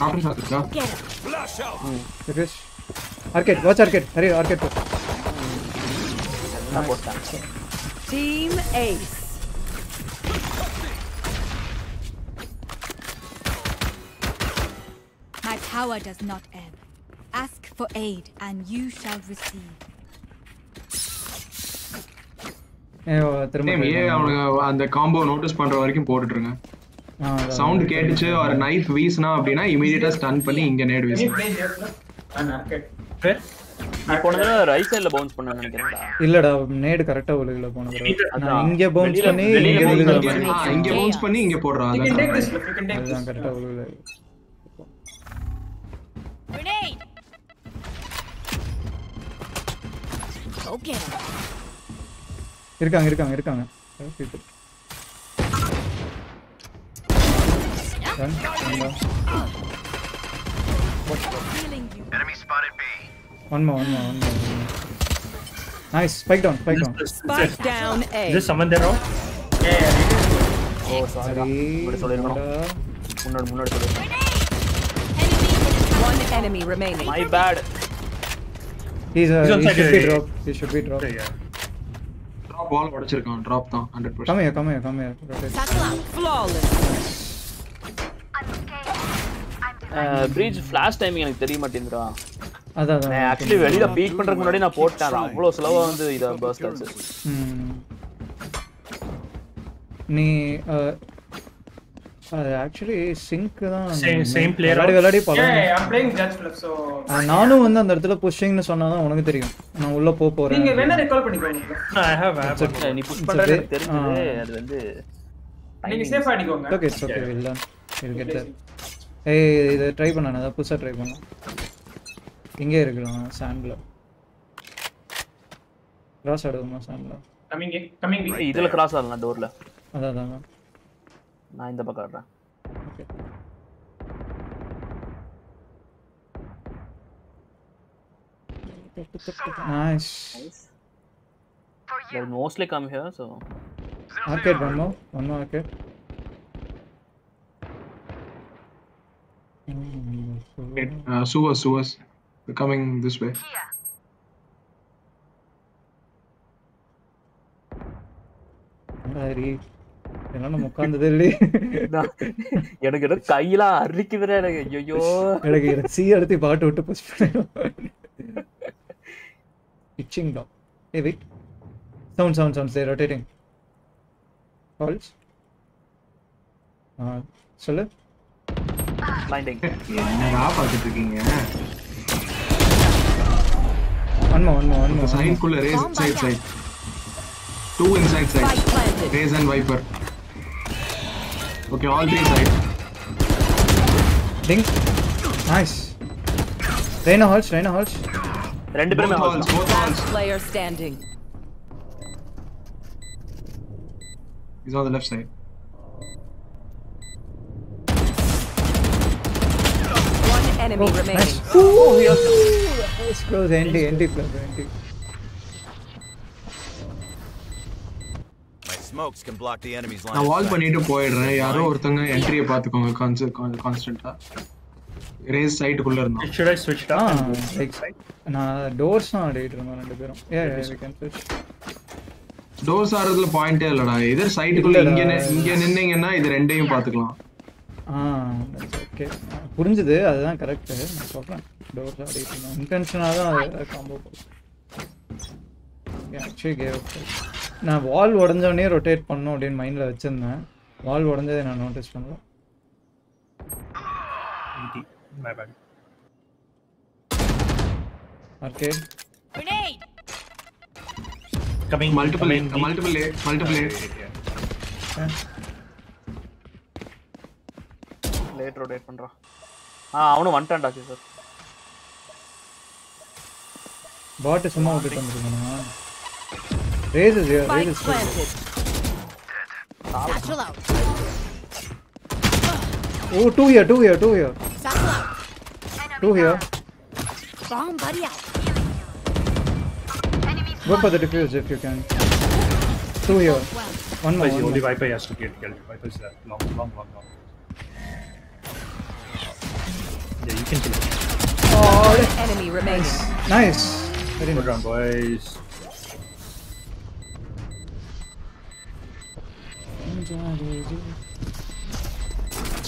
After flash out. Arcade. Watch arcade. Hurry, arcade first. Nice. Team Ace. My power does not ebb. Ask for aid and you shall receive. The combo notice sound kettichu or knife veesna appadina immediately stun panni inga nade veesna. I bounce the bounce. I can take this. One more. Nice, spike down. Spike down A. Is this someone there now? Yeah. Oh, sorry. One enemy remaining. My bad. He should be dropped. Yeah. Drop all what you can. Drop down 100%. Come here. Flawless. Bridge flash timing I don't know. Actually, when you beat Pandra Munadina port, Ramlo Slava on the burst. Actually, sync. Same player. Yeah, I'm playing Judge Fluff, so. I have. Sandler. Cross sandler. Coming. Idle cross alna door la. Na inda pakadra. Okay. Nice. They mostly come here, so. Arcade one more arcade. Sewers. They're coming this way. Here. என்னன்னு உட்கார்ந்ததே இல்லை. எனக்கு ஏதோ கையெல்லாம் அரிக்குதுடா எனக்கு. ஐயோ எனக்கு சீ எடுத்து பாட்டு விட்டு புஷ் பண்ணேன். Pitching down. Hey wait. Sounds. They're rotating. False. சொல்லு. Blinding. என்னடா பாத்துட்டு இருக்கீங்க? One more. Side kulla raise side. Two inside side. Raise and Viper. Okay, all three side. Ding. Nice. Reyna halts. Rendu perum halts. Both halts. Player standing. He's on the left side. One enemy remaining. Nice. Oh, he also. Let's close. End. Smokes can block the enemy's line. Now wall பண்ணிட்டு போயிடுறேன். யாரோ ஒருத்தங்க என்ட்ரியை பாத்துக்கோங்க கான்ஸ்டன்ட்டா. Race side குள்ள இருந்தா. Should I switch it on? Like side. நான் doors on ஆடிட்டேன் ரெண்டு பேரும். Yeah, we can switch. Doors ஆறதுல பாயிண்டே இல்லடா. இதர் சைடுக்குள்ள இங்க நின்னீங்கன்னா இது ரெண்டையும் பாத்துக்கலாம். ஓகே. புரிஞ்சது அதுதான் கரெக்ட். நான் சொல்றேன். டோர்ஸ் ஆடிட்டேன். இன்டென்ஷனா தான் காம்போ போச்சு. Yeah, actually gave up. நான் வால் உடைஞ்சவனே ரொட்டேட் பண்ணனும் அப்படிን மைண்ட்ல வச்சிருந்தேன். வால் உடைஞ்சதே நான் நோட்டீஸ் பண்ணல. My bad. Okay. Grenade. Coming multiple late. Late rotate பண்றா. அவனு வந்துட்டான்டா சார். பாட் சும்மா ஓடி வந்துட்டானே. Raises here, raises planted. Satchel out. Oh, two here. Satchel out. Two here. Bomb buddy out. Go for the defuse if you can. Two here. One more. Is only Viper has to get killed. Viper is there. Long. Yeah, you can kill him. Oh, enemy remaining. Nice. Very good round, boys.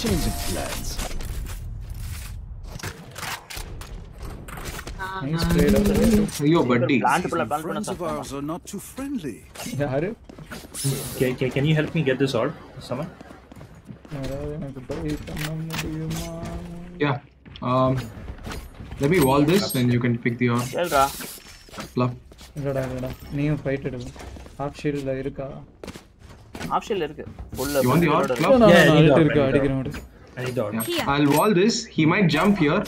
Change of plans. Nice play, brother. Yo, buddy. Friends of ours are not too friendly. Yeah, can you help me get this orb, someone? Yeah. Let me wall this, and you can pick the orb. Fluff. Rada. You fight it. Half shield la iruka. Optional irukku full you want the orb club yeah irukku adikiran orb I need the orb I'll wall this he might jump here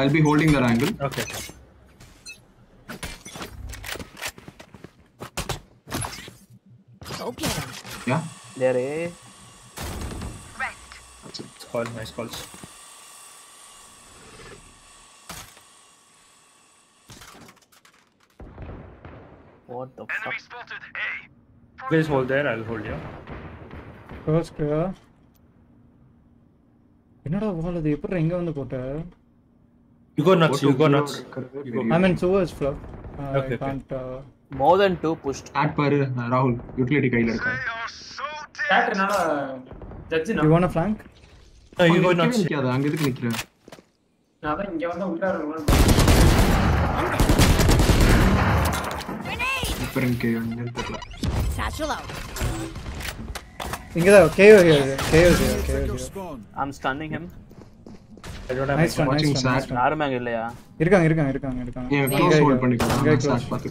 I'll be holding that angle okay okay yeah there rest it's called nice calls what the fuck enemy spotted A Please hold there. I'll hold you. First clear. என்னடா wall அது எப்பற எங்க வந்து போட்ட? You go nuts. I'm in sewers flop. Okay. More than two pushed. At paru Rahul utility கையில இருக்கு. That என்னடா judge you want a flank? No, you go nuts. கேக்குதா? அங்க எதுக்கு நிக்கிற? நான் தான் இங்க வந்து உள்ள வரேன். இப்பறன் கே நின்னுட்டல. Satchel out. Inga KO here. I'm stunning him. I don't have nice one. Watching Satch. Naarumanga illaya. Irukanga. Yeah, close hold pannikalam. Satch paathu.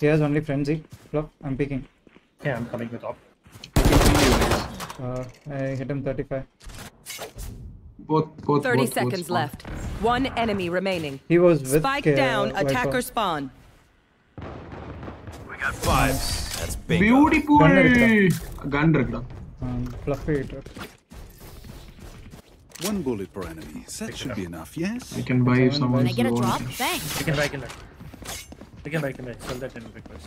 He has only frenzy. Flop. I'm picking. Yeah, I'm coming with top. I hit him 35. Both. 30 seconds left. One enemy remaining. He was with Spike down. Attacker spawn. We got 5. That's big. Beautiful. Gun irukku. Fluffy irukku. One bullet per enemy. That should be enough. Yes. I can buy if someone. Can I get a drop? Thanks. I can buy. Sell that enemy request.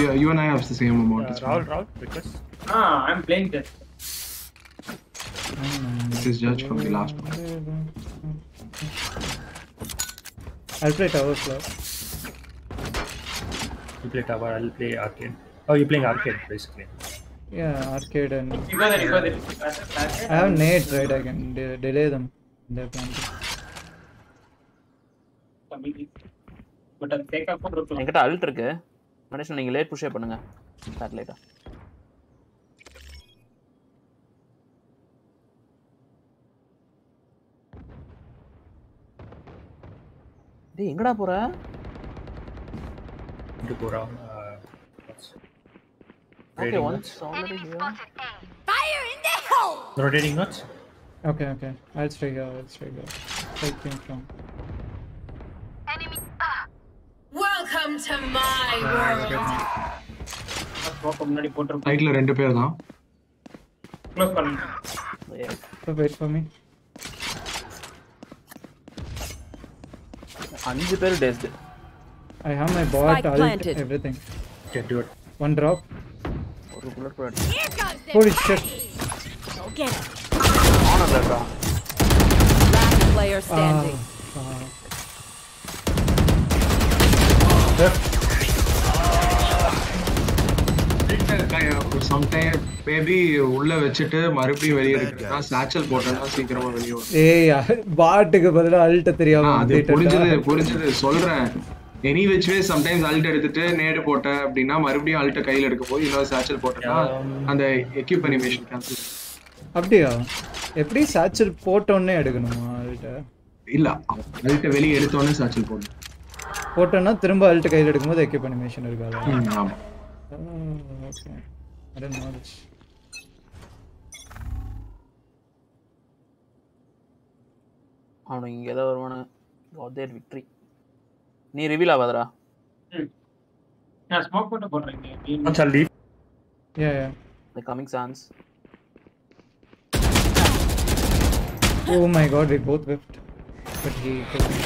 Yeah, you and I have the same amount. Roll request. I'm playing that. This is judge from the last one. I'll play tower slot. You play tower, I'll play arcade. Oh, you're playing arcade basically. Yeah, arcade and... You go there, you go there. I have nades, right? I can delay them. They're planting. But I'll take up for... I got ult. You late push up. Start later. Hey, where are you going? I'm going to okay, one's already here. Fire in the hole! Rotating nuts? Okay, okay. I'll straight go, I'll straight go. Take things from. Enemy up! Welcome to my world! Right, look at me. Close for me. Yeah. So wait for me. 5 people dead. I have my bot, ult, everything. Okay, do it. One drop. Holy shit. Go get it. Last player standing. Sometimes maybe ulla vechittu marubadi veliya irukka satchel pottana seekirama veliya varu. Hey, bot ku badala ult theriyama. Adu purinjadhu purinjadhu solren. Any which way sometimes ult edutittu nade potta appadina marubadi ult kaiyila edukku poi illa satchel pottana and the equip animation cancel. Appadiya? Eppadi satchel pottone edukanuma ult? Illa. Ult veliya eduthone satchel pottana. Pottana thirumba ult kaiyila edukumbodhu equip animation irukala. Aama. Okay. I don't know this. I don't know. Got their victory. You reveal Avadra? Yeah, smoke put up. Let's leave. Yeah, yeah. The coming sands. Oh my god, we both whipped. But he killed me.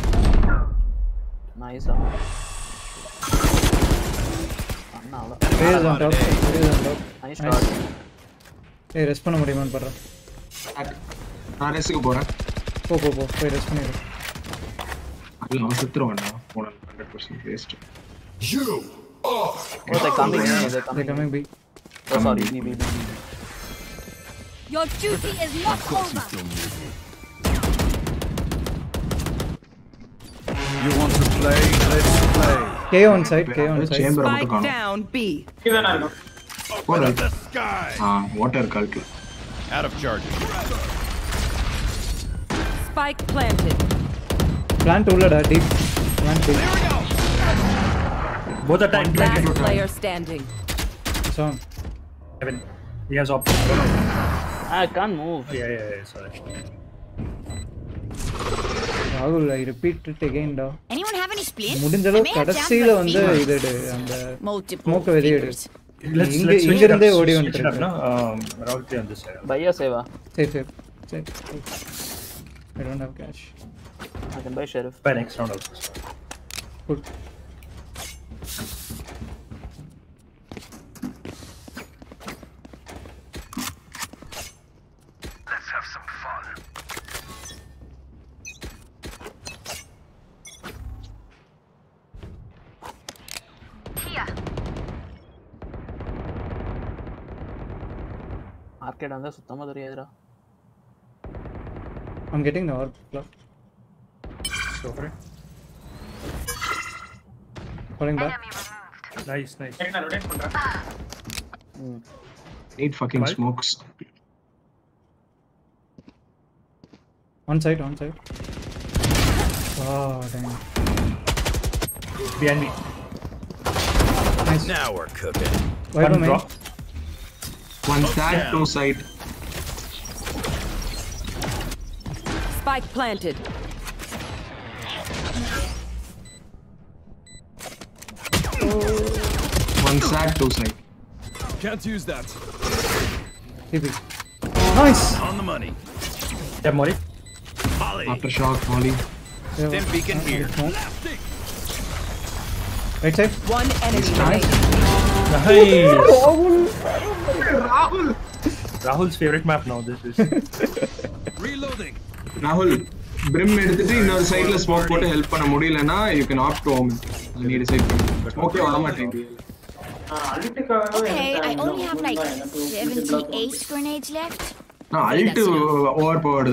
Nice. Raise on top. Nice shot. Hey, respond to me. I'm going to go. Go, go, go. Respond to me. I'm going to go. 100% waste. You are... Oh, they're coming. They're coming B. Oh, sorry. B. Your duty is not over. You want to play? Let's play. K on side, K on side. Spike down, B. Open the sky. Water culture. Out of charges. Spike planted. Plant ulada deep. Plant deep. Both are time. Last player standing. So, Evan, he has options. I can't move. Yeah, sorry. I repeat it again now. Anyone have any splits? I don't have cash. I can buy sheriff. Buy next round also. Good. I'm getting the orb. Let's go for it. Falling back. Nice. Need fucking smokes. On site. Oh, dang. Behind me. Nice. Now we're cooking. Why don't I? One side, two side. Spike planted. One side, two side. Can't use that. Nice. On the money. Yeah, Molly. Aftershock, Molly. Stim beacon here. Right side. One enemy remaining. Nice! Rahul! Rahul's favorite map now, this is. Reloading! Rahul, Brim made it in our side, smoke put help. You can opt to home. I need a side. Smoke your armor. Okay, I only have like 78 grenades left. No, I'll do overpowered.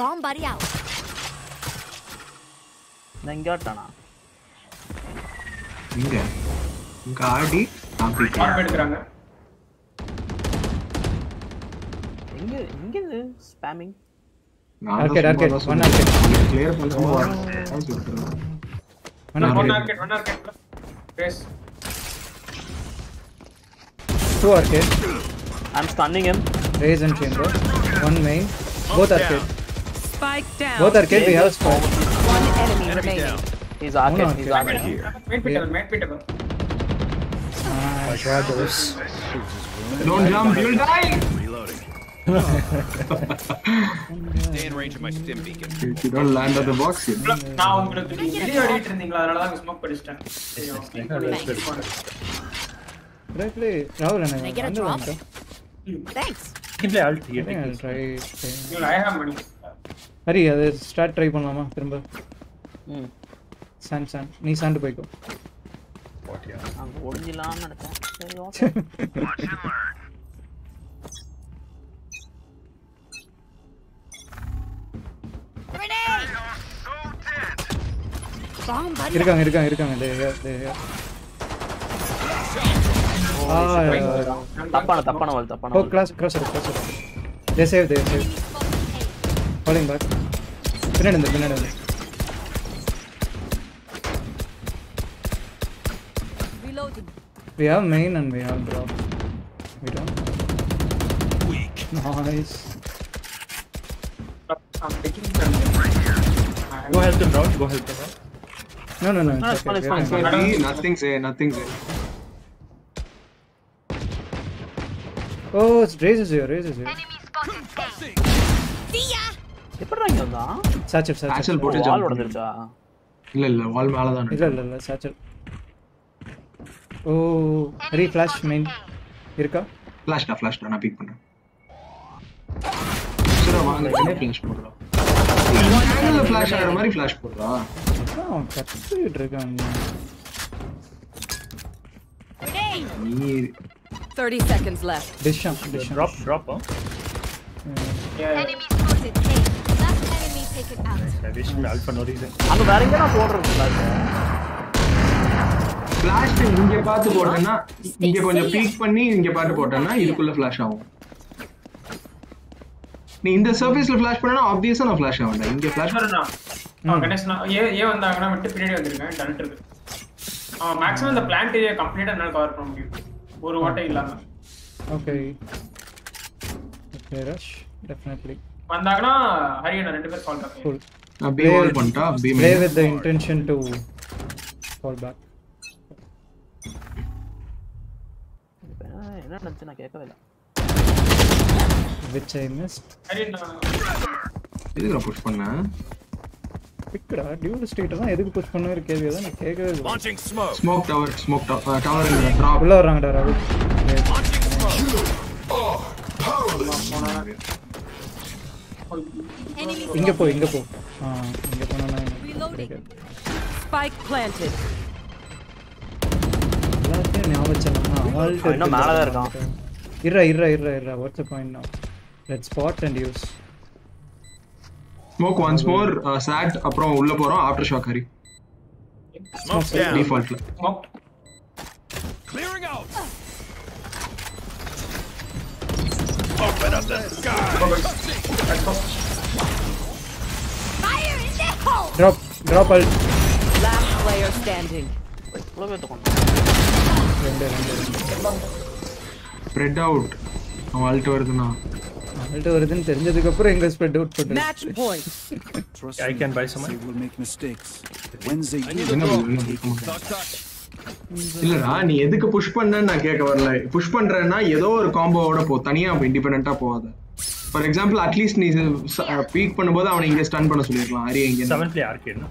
Bomb buddy out. Then got Tana. Inga. Guardi. Complete. Inga spamming. Arcade. One arcade. Clear. One arcade. Press. Two arcade. I'm stunning him. Raise and chamber. One main. Both arcade. Spike down. Both arcade, we have spike. One enemy remaining. He's arcade, he's arcade. Here. Mid pitable. Ah, shadows. Don't jump, you'll die! Reloading. Stay in range of my stim beacon. If you don't land on the box, you know. Now, I'm going to smoke Can I play? Can I get a drop? Thanks. Can play ult here? I'll try. I have money. Hurry, let's start try panama, remember. Sand. Nee sand poi go. What ya? I'm only la nadutha. Seri okay. Watch and learn. Grenade! Bomb buddy. Irukanga. They. Ah. Tappana. Oh, cross. They saved. Falling back. Pinhead in there. Reloading. We have main and we have drop. We don't. Weak. Nice. I'm taking them right here. Go help them out. No. It's fine. Nothing's here. Oh, it's Raze is here. Enemy spotted. See ya! Satchel put it on. No, satchel. Oh, reflash main. Irka? Flash down. I peek. Flash. Oh, that's a dragon. 30 seconds left. Dish. Drop. Huh? Yeah. Enemy spotted. Take it out. I wish me alpha no reason. I'm wearing that order. Flash inge paathu podana inge konja peek panni inge paathu podana idukulla flash aagum. Nee inda surface la flash panna obviously na flash aagunda inge flash varana. Ah Ganesh na ye vandanga vittu pinadi vandirunga done irukku. Ah maximum the plant area complete anal cover from you. Oru water illama. Okay rush definitely. வந்தாங்கனா ஹரியனா ரெண்டு பேர் call பண்ணு. நான் B hold பண்ணிட்டா B main. Play with the intention to fall back. என்ன நடந்துச்சுனா கேட்கவே இல்ல. Which I missed. ஹரியனா எதுக்கு புஷ் பண்ணா? பிக்கடா டியூல் ஸ்டேட் தான் எதுக்கு புஷ் பண்ணவே கேள்வி தான் நான் கேட்கவே இல்ல. Launching smoke. Smoke tower in the drop. உள்ள வராங்கடா Rahu. Launching smoke. Oh, powerless. Inga po. Inga po na. Reloading. Spike planted. Laatte ne avachana. All no mala da irukan. Irra. What's the point now? Let's spot and use. Smoke once more. Sat. Appuram ulla porom aftershock hari. Smoke default. Smoke. Clearing out. Open up the sky! Fire in the hole! Drop ult. Last player standing. Spread out. I'm ult varuduna. Ult varudun therinjadukku appuram enga spread out put. Match point. I can buy someone. You will make mistakes. Wednesday. இல்ல ராணி எதுக்கு push பண்ணேன்னு நான் கேக்க வரல. Push பண்றேன்னா ஏதோ ஒரு காம்போவோட போ. தனியா இன்டிபெண்டன்ட்டா போவாத. For example, at least நீ பீக் பண்ணும்போது அவனை இங்க ஸ்டன் பண்ண சொல்லிரலாம். ஹரி எங்க 7th play ஆர்கேட்னா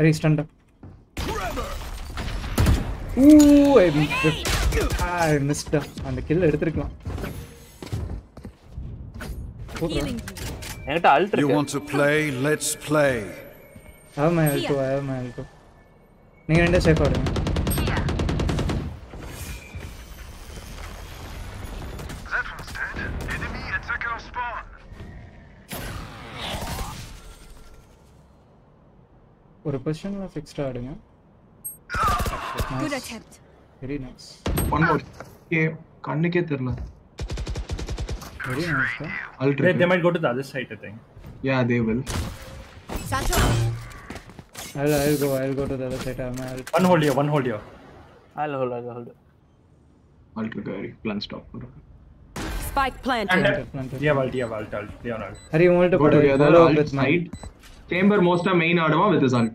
Hari stunt. Ooh, I missed அந்த கில் எடுத்துக்கலாம். You want to play? Let's play. I have my alto. You guys safe out. That was dead. Enemy attacker spawn. One position la fixed aadunga. Good attempt. Very nice. One more. Ye kannuke therla. They might go to the other side, I think. Yeah, they will. I'll go to the other side. One hold here. I'll hold. I'll trigger. Plan stop. Spike planted. Yeah, Valt. Are you want to put the other ult with might? Chamber most of main adama with his ult.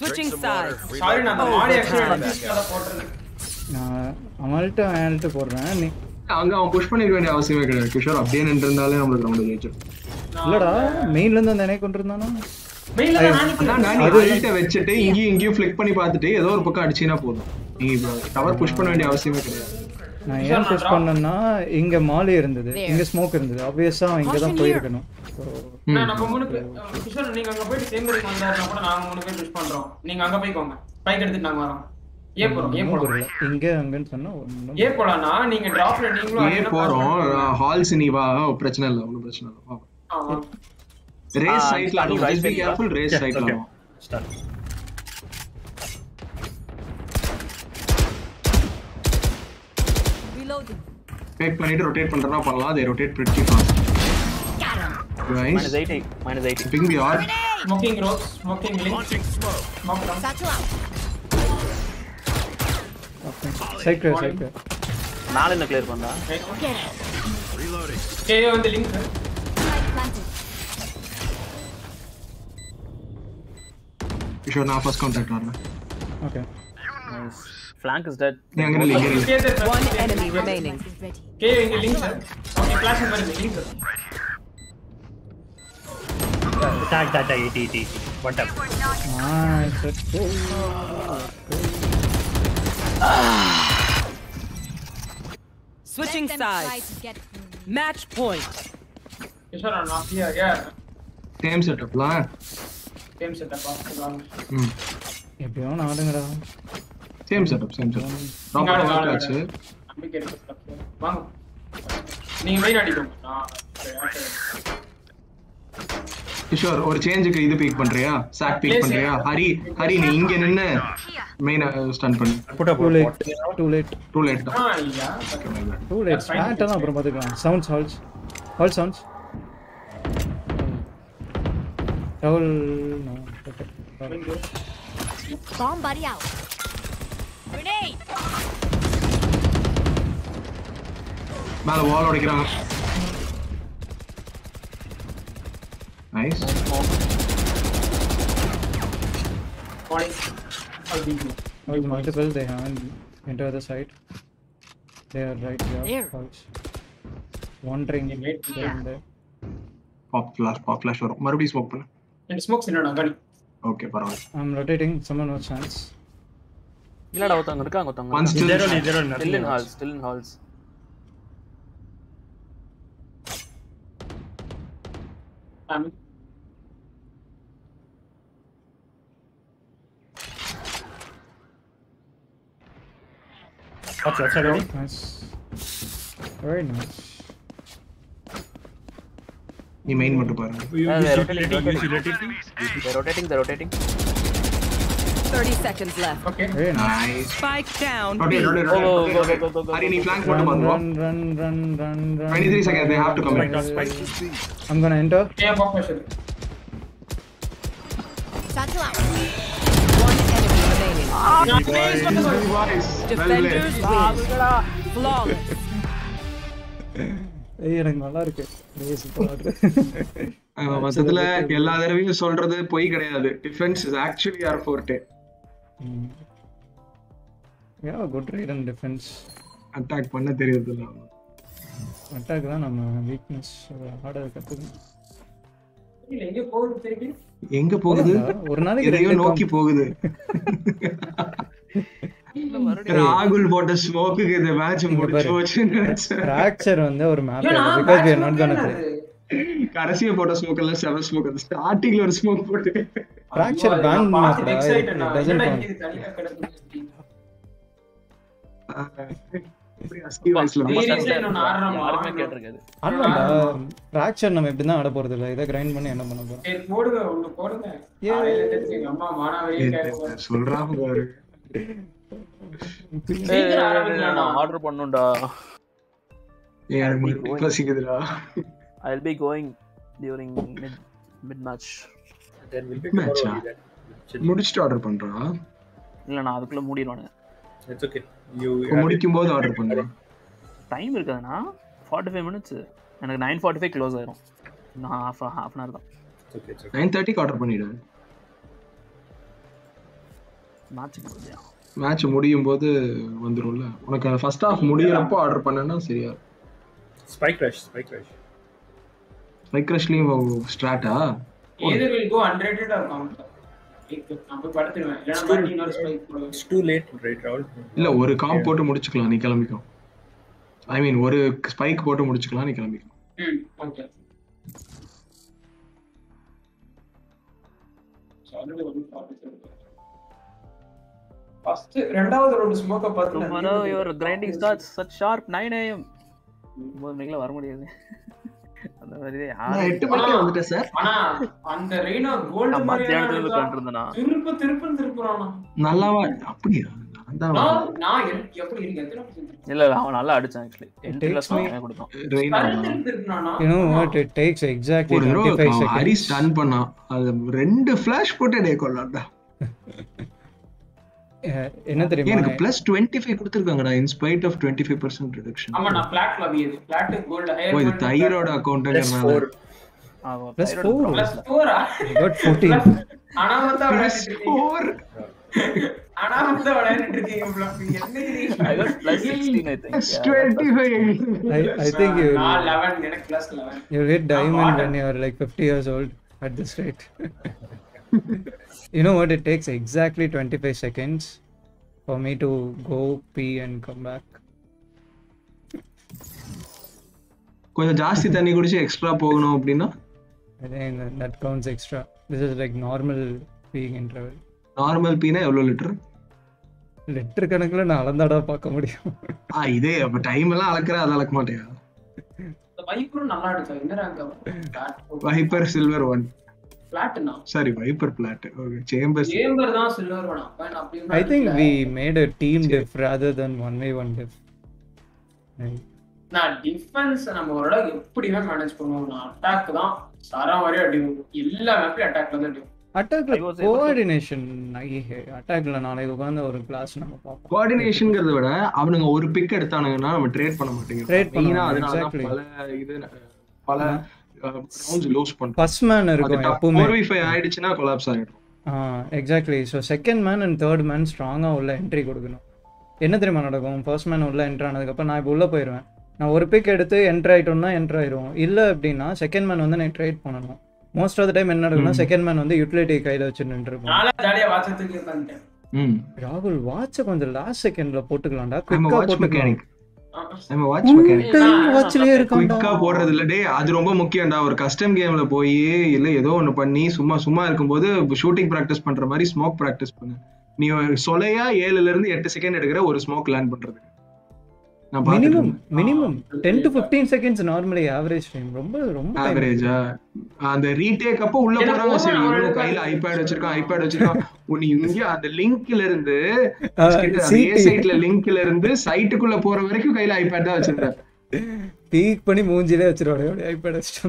Switching sides. Sorry, na maari accident. Amalta alta porran ni anga avun push panniruva enna avasiyame kedala Kishore apdiye nindrundale namlu ground jeichu illada main la ndan enakku ndirundana main la naan adha vechittu ingi flick panni paathittu edho or pakka adichina podum nee tower push panna vendiya avasiyame kedala na yen push pannana inga mall irundhudu inga smoke irundhudu obviously avan inga dhaan poi irukano na nama moonu Kishore neenga anga poi chamber ku vandarna kuda naanga moonu poi push pandrom neenga anga poi konga spike eduthu naanga varom A போறோம் இங்கன்னு சொன்னா ஏ போறானா நீங்க டிராப்ல நீங்களும் ஏ போறோம் halls நீ வா பிரச்சனை இல்ல ஆமா ரேஸ் சைடுல அடி ரைஸ் பீ கேர்ஃபுல் ரேஸ் சைடுல ஸ்டார்ட் ரீலோடிங் பேக் பண்ணிட்டு ரொட்டேட் பண்றனா பண்ணலாம் they rotate pretty fast -80 ping VR smoking ropes smoking link smoke down Cycle. Naal inna clear pannaa. Reloading. KO and the link. You should not first contact armor. Okay. Nice. Flank is dead. One enemy remaining. KO in the link. Okay, flash in the link. Attack. AT. What up? Nice. Let's go. Switching sides. Match point. Is that not here? Yeah. Same setup, lah. எப்படியோ நாடுங்கடா. Same setup. நாடு. அம்பி கேட் setup. வாங்க. நீ main அடிக்கும். கிஷோர் ஒரு சேஞ்சுக்கு இது peak பண்றியா? சாக் பீக் பண்றியா? ஹரி நீ இங்க நின்னு main stun பண்ணு. Too late. Too late. ஆட்டனா அப்புறம் பாத்துக்கலாம். Sounds. Double no. Bomb buddy out. Grenade. மேல wall உடைக்கறாங்க. Nice. Oh, multiple they have enter the site. They are right there. Wandering in there. Pop flash. Marudi smoke panna. And smokes in a gun. Okay, paravail. I'm rotating. Someone has chance. Illada otanga irukanga otanga. One still in halls. That's it. Nice. Very nice. You main mattu paarunga. They're rotating. 30 seconds left. Okay. Hey, nice. Spike down. Rotate. Are you flank photo bandhu? Run. 23 seconds. They have to come in. I'm going to enter. Yeah, box mission. Satchel out. One enemy remaining. Defenders win. Flawless. எனக்கு நல்லா இருக்கு. மொத்தத்துல எல்லா தடவையும் சொல்றது போய் கிடையாது. Defence is actually our forte. Yeah, good read and defense. Attack பண்ண தெரியுதுல. Attack தான் நம்ம weakness. ஹார்டா கத்துக்கணும். இல்ல எங்க போகுது தெரியுது? எங்க போகுது? ஒரு நாளைக்கு எதையோ நோக்கி போகுது. Ragul bought a smoke in the match. Fracture on the map because we are not going to play. Karasi bought a smoke and seven smoke at the starting or smoke. Fracture banned map. It doesn't count. Fracture நம்ம இப்படி தான் ஆட போறது இல்ல இத grind பண்ணி என்ன பண்ண போறோம் சரி போடுங்க ஒன்னு போடுங்க ஆயில எடுத்து அம்மா மானாவே சொல்றாங்க பாரு சீக்கிரம் ஆரம்பிக்கலாம் நான் ஆர்டர் பண்ணும்டா यार இப்ப சீக்கிரம்டா I'll be going during mid match then will be match முடிச்சிட்டு ஆர்டர் பண்றா இல்ல நான் அதுக்குள்ள மூடிடுவானே It's okay. முடிக்கும்போது ஆர்டர் பண்ணுங்க. டைம் இருக்குதானா? 45 minutes. எனக்கு 9:45 க்ளோஸ் ஆயிரும். நான் half an hour தான். Okay. 9:30 க்கு ஆர்டர் பண்ணிடு. மேட்ச் முடியும்போது வந்துரும்ல. உனக்கு ஃபர்ஸ்ட் ஹாஃப் முடியறப்போ ஆர்டர் பண்ணனா சரியா? Spike crash. Spike crashலயும் ஸ்ட்ராட்டா? Either will go underrated or counter. It's too late, right, Raul? No, one comp போட்டு முடிச்சுக்கலாம் நீ கிளம்பிக்கோ. I mean, ஒரு ஸ்பைக் போட்டு முடிச்சுக்கலாம் நீ கிளம்பிக்கோ. Okay. சால்வ் பண்ணி பாத்து. ஃபர்ஸ்ட் இரண்டாவது ரவுண்ட் ஸ்மோக்க பார்த்து tomorrow your grinding starts at sharp 9 am. மூணுக்குள்ள வர முடியாது. அந்த மாதிரி நான் 8 மணிக்கு வந்துட்டேன் சார் ஆனா அந்த ரெய்னா கோல்ட் மாத்தியானதுல கண்டிருந்தனா திருப்ப நல்லாவா அப்படியே நான் எப்படி இருக்கு எத்தனை இல்ல அவன் நல்லா அடிச்சான் एक्चुअली 10 கிளாஸ் நான் கொடுத்தான் ரெய்னா திருப்பினானா you know what it takes exactly 25 seconds Hari stun பண்ணா அது ரெண்டு ஃபிளாஷ் போட்டு டே கொள்ளடா என்ன தெரியுமா எனக்கு +25 கொடுத்திருக்காங்கடா in spite of 25% reduction ஆமா நான் பிளாட் லவி இது பிளாட் கோல்ட் ஹையர் ஓ இது தைரோட அக்கவுண்டங்கறனால ஆமா +4 got 14 அனாமத்தா +4 அனாமத்தா வளையிட்டு இருக்கீங்க என்னங்க I got +16 I think +25 I think you 11 எனக்கு +11 you hit diamond when you are like 50 years old at this rate You know what? It takes exactly 25 seconds for me to go pee and come back. Konja jaasti thani kudichi extra poganum appadina I think that counts extra. This is like normal peeing interval. Normal pee na evlo liter? Liter kanakla na alandada paaka mudiyum. Ah idhe appo time la alakra adha alak maataya. The viper nalla aducha indha rank viper silver 1. Platinum sorry viper plat okay chamber da silver vana but appadina I think we made a team diff rather than 1v1 diff right na defense namu oru epdiya manage pannuvom na attack da sara mari adi illa map attack la da attack coordination attack la naale ukanda oru class namu paapom coordination gradha vida avanga oru pick eduthana namu trade panna mattinga trade panna adunala pala idu pala rounds lose பண்ண first man இருக்கும் எப்பவுமே 4v5 ஆயிடுச்சுனா collapse ஆயிடும் exactly so second man and third man ஸ்ட்ராங்கா உள்ள entry கொடுக்கணும் என்ன தெரியுமா நடக்கும் ஃபர்ஸ்ட் மேன் உள்ள என்ட்ர ஆனதுக்கு அப்புறம் நான் உள்ள போயிடுவேன் நான் ஒரு பிக் எடுத்து என்ட்ர ஆயிட்டேன்னா என்ட்ர ஆயிரும் இல்ல அப்படினா செகண்ட் மேன் வந்து நான் ட்ரேட் பண்ணனும் மோஸ்ட் ஆஃப் தி டைம் என்ன நடக்கும்னா செகண்ட் மேன் வந்து யூட்டிலிட்டி கையில வச்சிட்டு நின்னுருப்பான் நாளா ஜாலியா வாட்சத்துக்கு பண்ணிட்டேன் ராகுல் வாட்ச கொஞ்சம் லாஸ்ட் செகண்ட்ல போட்டுக்கலாம்டா குவிக்கா போட்டுக்கலாம் நம்ம வாட்ச் மெக்கானிக் வாட்ச்லயே இருக்கும் குவிக்கா போறது இல்ல டேய் அது ரொம்ப முக்கியம்டா ஒரு கஸ்டம் கேம்ல போய் இல்ல ஏதோ ஒன்னு பண்ணி சும்மா சும்மா இருக்கும்போது ஷூட்டிங் பிராக்டீஸ் பண்ற மாதிரி ஸ்மோக் பிராக்டீஸ் பண்ணு நீ சொலையா 7ல இருந்து 8 செகண்ட் எடுக்குற ஒரு ஸ்மோக் லேண்ட் பண்றது Minimum 10 to 15 seconds normally average frame. Average. The retake up ulla poranga seri ivu kaila iPad vechirka unni inga and link la irundhu site la link la irundhu site kulla pora varaikku kaila iPad da vechirka peek pani moonjile vechiruvada iPad vechirka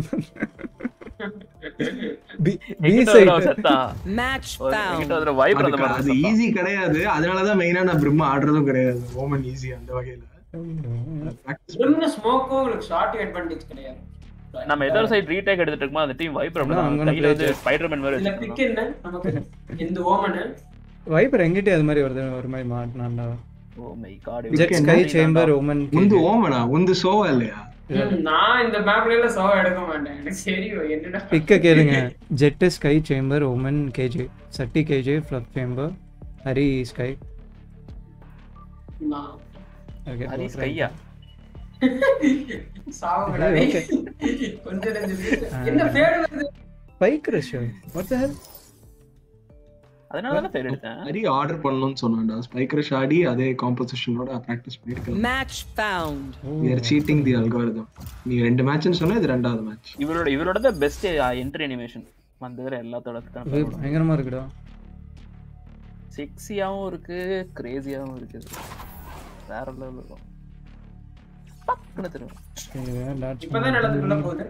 match found adra vibe adha easy kedaiyadhu adanalada da main na brimma aadradum kedaiyadhu woman easy andha vagaila என்ன ஸ்மோக்கோ உங்களுக்கு short head advantage கிடையாது. நம்ம எதோ side retake எடுத்துட்டு இருக்குமா அந்த team wiper அப்படியே கையில வந்து ஸ்பைடர்மேன் மாதிரி இந்த பிக் என்ன நமக்கு இந்த ஓமன் வைப்பர் எங்கட்டே அது மாதிரி வருது ஒரு மாதிரி மாட்டனாண்டா. Oh my God Jett Skye Chamber Omen இந்த ஓமனா இந்த சோவா இல்லையா? நான் இந்த மேப்ல எல்லாம் சோவா எடுக்க மாட்டேன். எனக்கு சரியோ என்னடா பிக் கேளுங்க. Jett Skye Chamber Omen KJ சட்டி கேஜே ஃப்ளப் சேம்பர் ஹரி ஸ்கை நான் अरे स्काईया साव गड़ा नहीं कौनसे रंजित इन्हें फेड वाले बाइक रश है व्हाट द हेल अरे ना वाला फेड था अरे ऑर्डर पन्नों सोना डांस बाइक रश आड़ी आधे कंपोजिशन वाला प्रैक्टिस प्लेट कर match found we are cheating the algorithm ये ரெண்டு मैचन सोना இது ரெண்டாவது மேட்ச் இவரோட தி பெஸ்ட் என்ட்ரி அனிமேஷன் வந்ததற எல்லாத்தோட பயங்கரமா இருக்குடா செக்ஸியாவும் இருக்கு கிரேசியாவும் இருக்கு வேற லெவல்ல இருக்கும் பக்கன தெரியும் இப்பதான் நடந்துக்குள்ள போகுது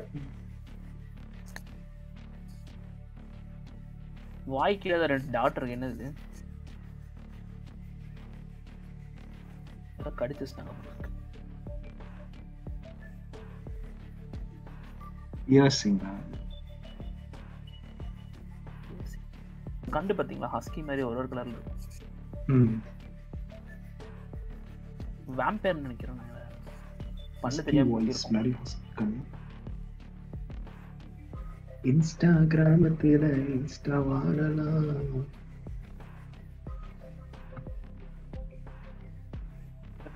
வாய்க்குல அந்த ரெண்டு டாட்டருக்கு என்னது அத கடிச்சிட்டாங்க யசிங்கா கண்டு பாத்தீங்களா ஹஸ்கி மாதிரி ஒரு கலர்ல ம் vampire நினைக்கிறேன் நான் பண்ண தெரியாம போயிடுச்சு மாதிரி Instagram தேட insta வாரலாம்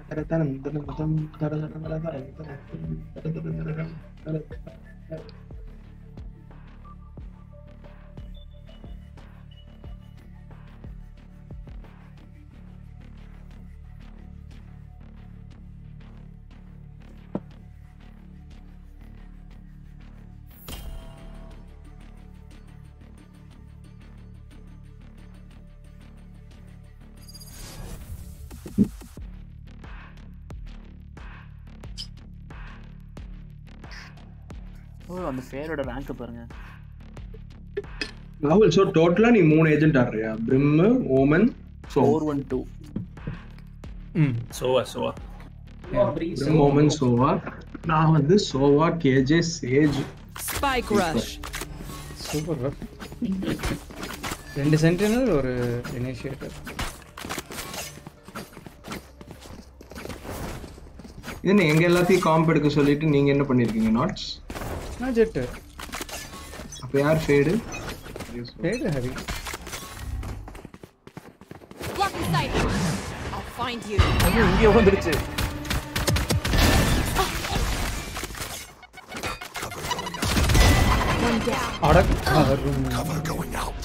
தரதரம் தரதரம் தரதரம் தரதரம் அந்த பேரோட ரேங்க் பாருங்க லெவல் சோ டோட்டலா நீ மூணு ஏஜென்ட் ஆடுறியா Brim Omen so 412 Sova Brim Omen சோவா நான் வந்து Sova KJ Sage spike rush super ரா ரெண்டு சென்டினல் ஒரு இனிஷியேட்டர் இது எங்க எல்லாத்தையும் காம்ப் எடுக்க சொல்லிட்டு நீங்க என்ன பண்ணிருக்கீங்க நாட்ஸ் ना जेट अब यार Fade Hari block the side I find you ये வந்துருச்சு अडक cover going out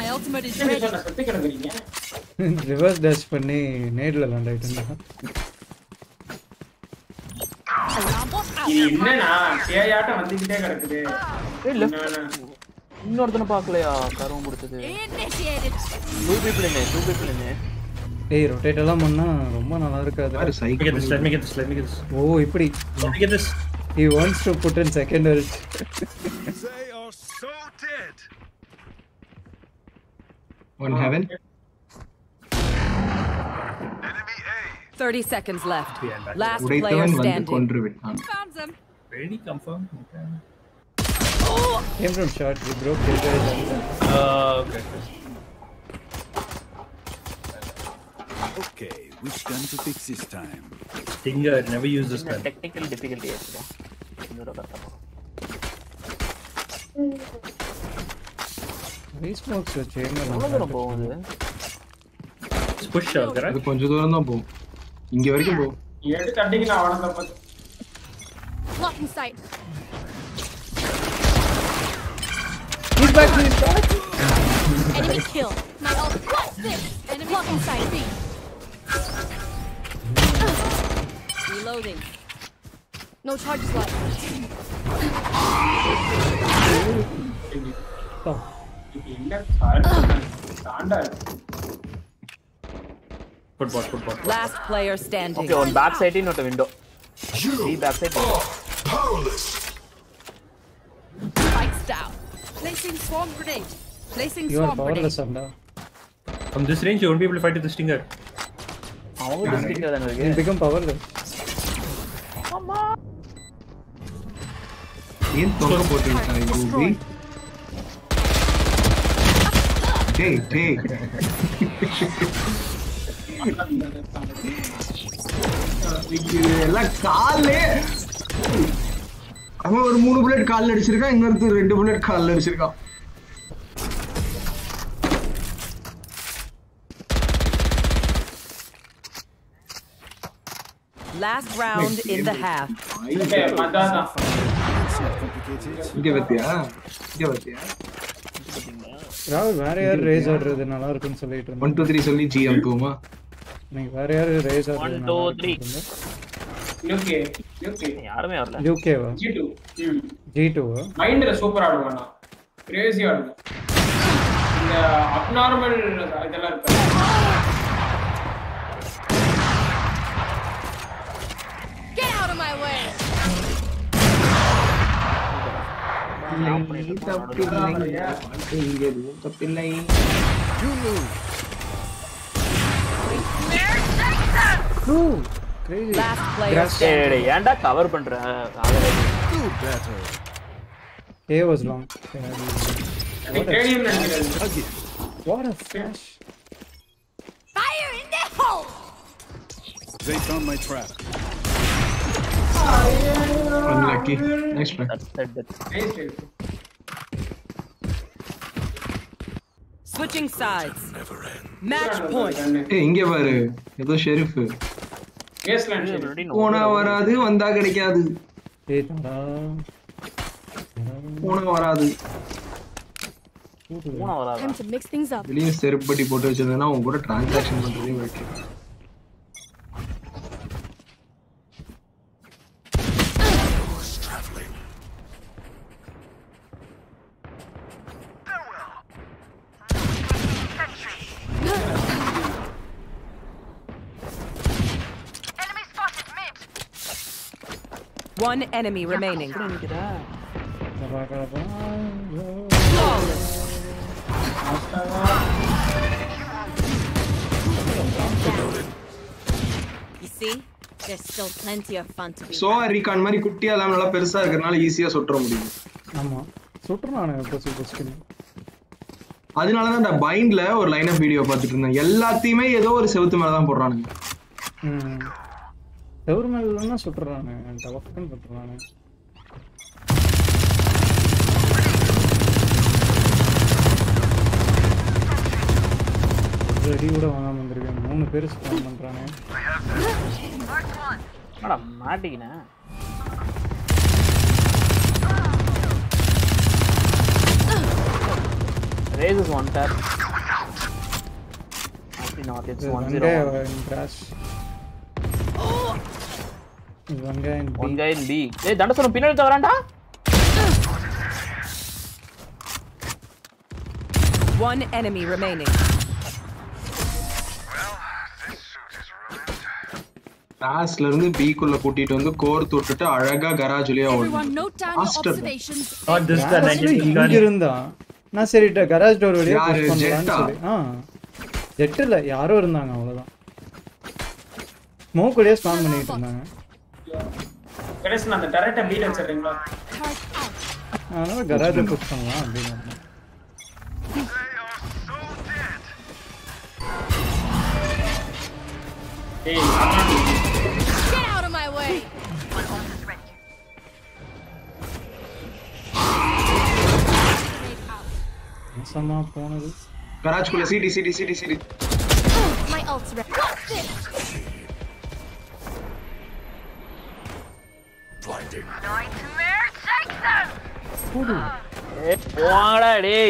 I ultimate is reverse dash பண்ணி நேட்ல லாண்ட் ஆயிட்டேன் என்னடா சேயாட்ட வந்துட்டே கிடக்குது இன்னொருத்தன பார்க்கலையா கருவம் கொடுத்தது டூ பீப்பிள் நே டேய் ரொட்டேட் எல்லாம் பண்ணா ரொம்ப நல்லா இருக்காது பாரு cycle sled me get oh இப்படி get this he wants to put in second health they are sorted one heaven enemy A 30 seconds left. Last player standing. Ready, confirm. Came from short. We broke the guy. Okay. Okay. Which gun to pick this time? Stinger. Never use this gun. Technical difficulty. These smokes are changing. What about bow? Push shot, right? It's going to do another bow. இங்க வரைக்கும் போ. ஏத்து கட்டிங்க நான் அவள பாத்து. Blocking side. Push back to the back. Enemy kill. Not all. What's this? Enemy blocking side. Reloading. No charges left. Football. Last player standing. Okay, on back side, not the window. See back side. Powerless. Lights down. Placing swarm grenade. Placing swarm grenade. You are powerless, from this range, you won't be able to fight with the stinger. How will the stinger then again? You become powerless. Hey. Last round in the half. Give it, yeah. Raul, where are raise order? Then all are consolidated. 1, 2, 3, only G and Puma. Where are raise order? 1, 2, 3. UK. UK. G2. G2. Mind is super hard one. Crazy hard. Abnormal. Get out of my way. Hey, was long. What a flash. Fire in the hole. They found my trap. Unlucky. Next one. Switching sides. Match point. Hey, inge varu. Edo sheriff. Yes, land sheriff. Pona varadu, vanda kedikadu. Pona varadu. Time to mix things up. Veliya serupatti potu vechirana ungoda transaction pandradhu vechu. One enemy remaining. You see, there's still plenty of fun to be. So I reckon mari kuttiya la nalla perusa irukanaala easy ah sotra mudiyum. Amma sotrana na eppa super skill. Adinala da bind la or line up video paathitu irundha. Ellathiyume edho or sevuthu mela dhaan podraanga. One guy in B. Hey, that's one pinner to Varanta. One enemy remaining. Well, this suit is ruined. Last learn B kulla puttitu vandu core thottu alaga garage liya old. Everyone note down observations. Oh, this is the 19 irunda. Na seri garage door veliya push pannala. Ah. Jet illa yaro irundanga avladha. Smoke oda spawn pannittu irundanga. Kadesna and direct beat achiringa ana garage kuttanga abina hey get out of my way sama ponadu garage kulla cd my ult's ready. What's this? Nightmare takes them! What are they?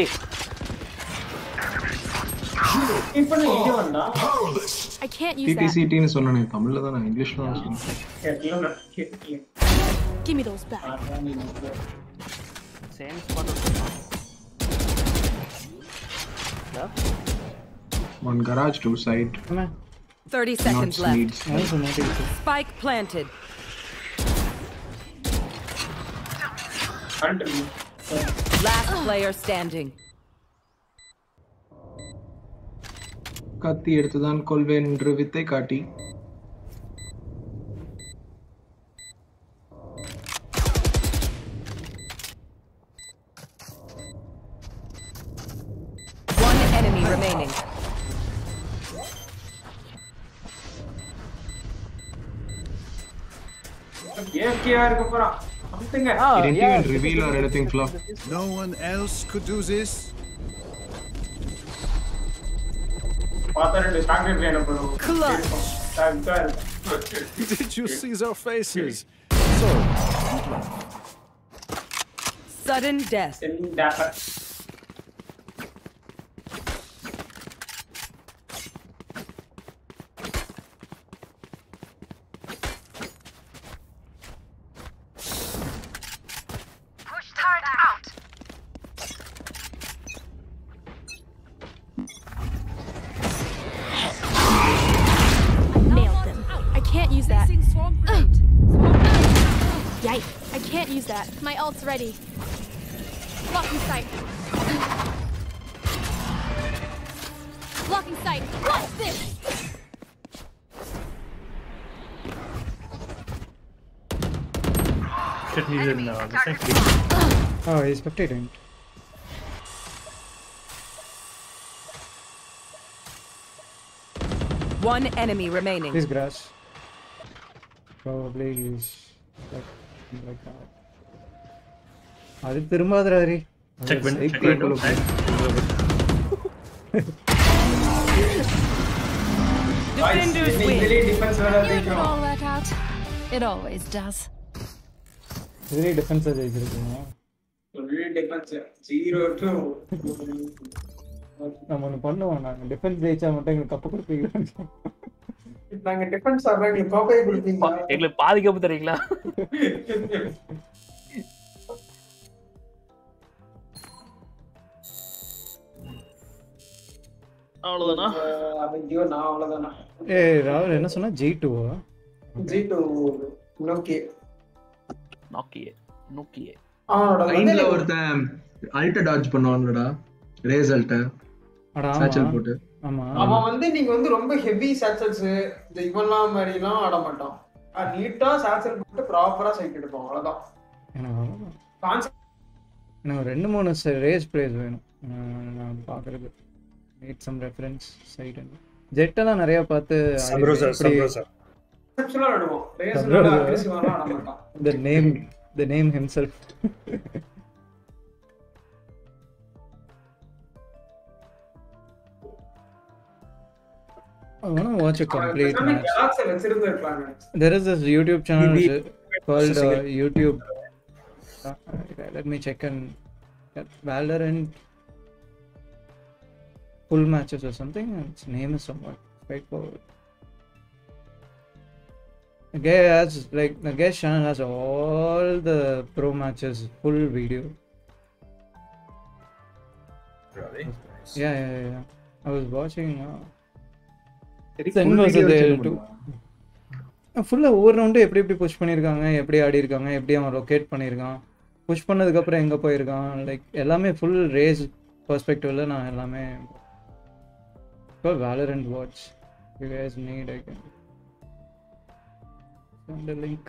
Powerless! I can't use that. TTC team is on Tamil, na English na. Give me those back. Same spot. Yeah. One garage, two side. 30 seconds left. Spike planted. Last player standing. Kati Ertadan Colvin Rivite Kati. One enemy remaining. He didn't even reveal or anything, Fluff. No one else could do this. Did you see their faces? So sudden death. My ult's ready. Blocking sight. Blocking sight. Watch this! Shit, he's in now. Oh, he's spectating. One enemy remaining. This grass. Probably is like that. Check win. Check win. Defenders win. You can call that out. It always does. Really defense. Zero two. Defense. Hey, Rahul, what did you say? G2? G2. Nokia. Nokia. Nokia. Alta dodge pannuvaanga. Raise alta. Satchel potu. Amma vandhu neenga vandhu romba heavy satchels ivalla marila aada mattom. Neeta satchel potu proper side edupom avladha. Enna rendu moonu raise plays venum. Naan paakradhu. Need some reference site and Jetta na nariya paathu Sabrosa exceptional aduvom race la aggressive ah nadamatta the name himself. I want to watch a complete match. There is this YouTube channel called YouTube let me check and VALORANT full matches or something, and its name is somewhat straightforward. Nagesh channel has all the pro matches, full video. Really? Nice. Yeah. I was watching. Sen was there too. Full over round எப்படி push பண்ணிருக்காங்க, எப்படி ஆடி இருக்காங்க, எப்படி அவன் rocket பண்ணிருக்கான், push பண்ணதுக்கு அப்புறம் எங்க போயிருக்கான், like எல்லாமே full race perspectiveல நான் எல்லாமே for VALORANT watch, if you guys need, I can send the link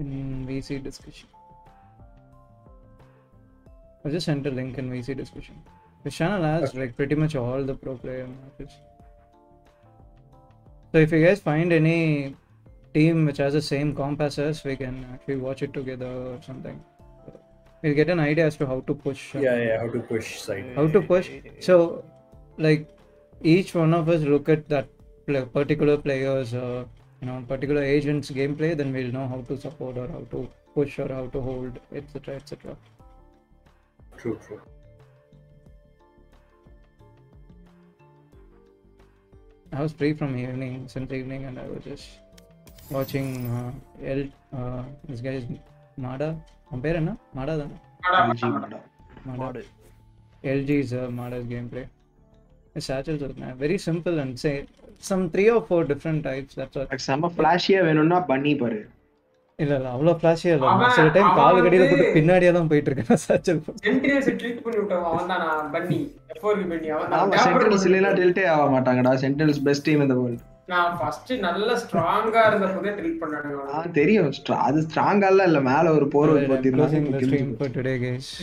in VC discussion. I just sent a link in VC discussion. The channel has like pretty much all the pro player matches. So if you guys find any team which has the same comp as us, we can actually watch it together or something. We'll get an idea as to how to push. How to push side. How to push. So, like, each one of us look at that particular player's, particular agent's gameplay. Then we'll know how to support or how to push or how to hold, etc., etc. True. I was free from evening since evening, and I was just watching this guy is Mada. Compare na Mada da. Mada. LG's Mada's gameplay. It's very simple and say some 3 or 4 different types. That's what. Like some flashy venona bunny paru. No, flashy. Time call Sentinels Sentinels best team in the world. First nalla stronger irundha strong.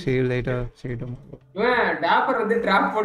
See you later. See you tomorrow. Dapper trap.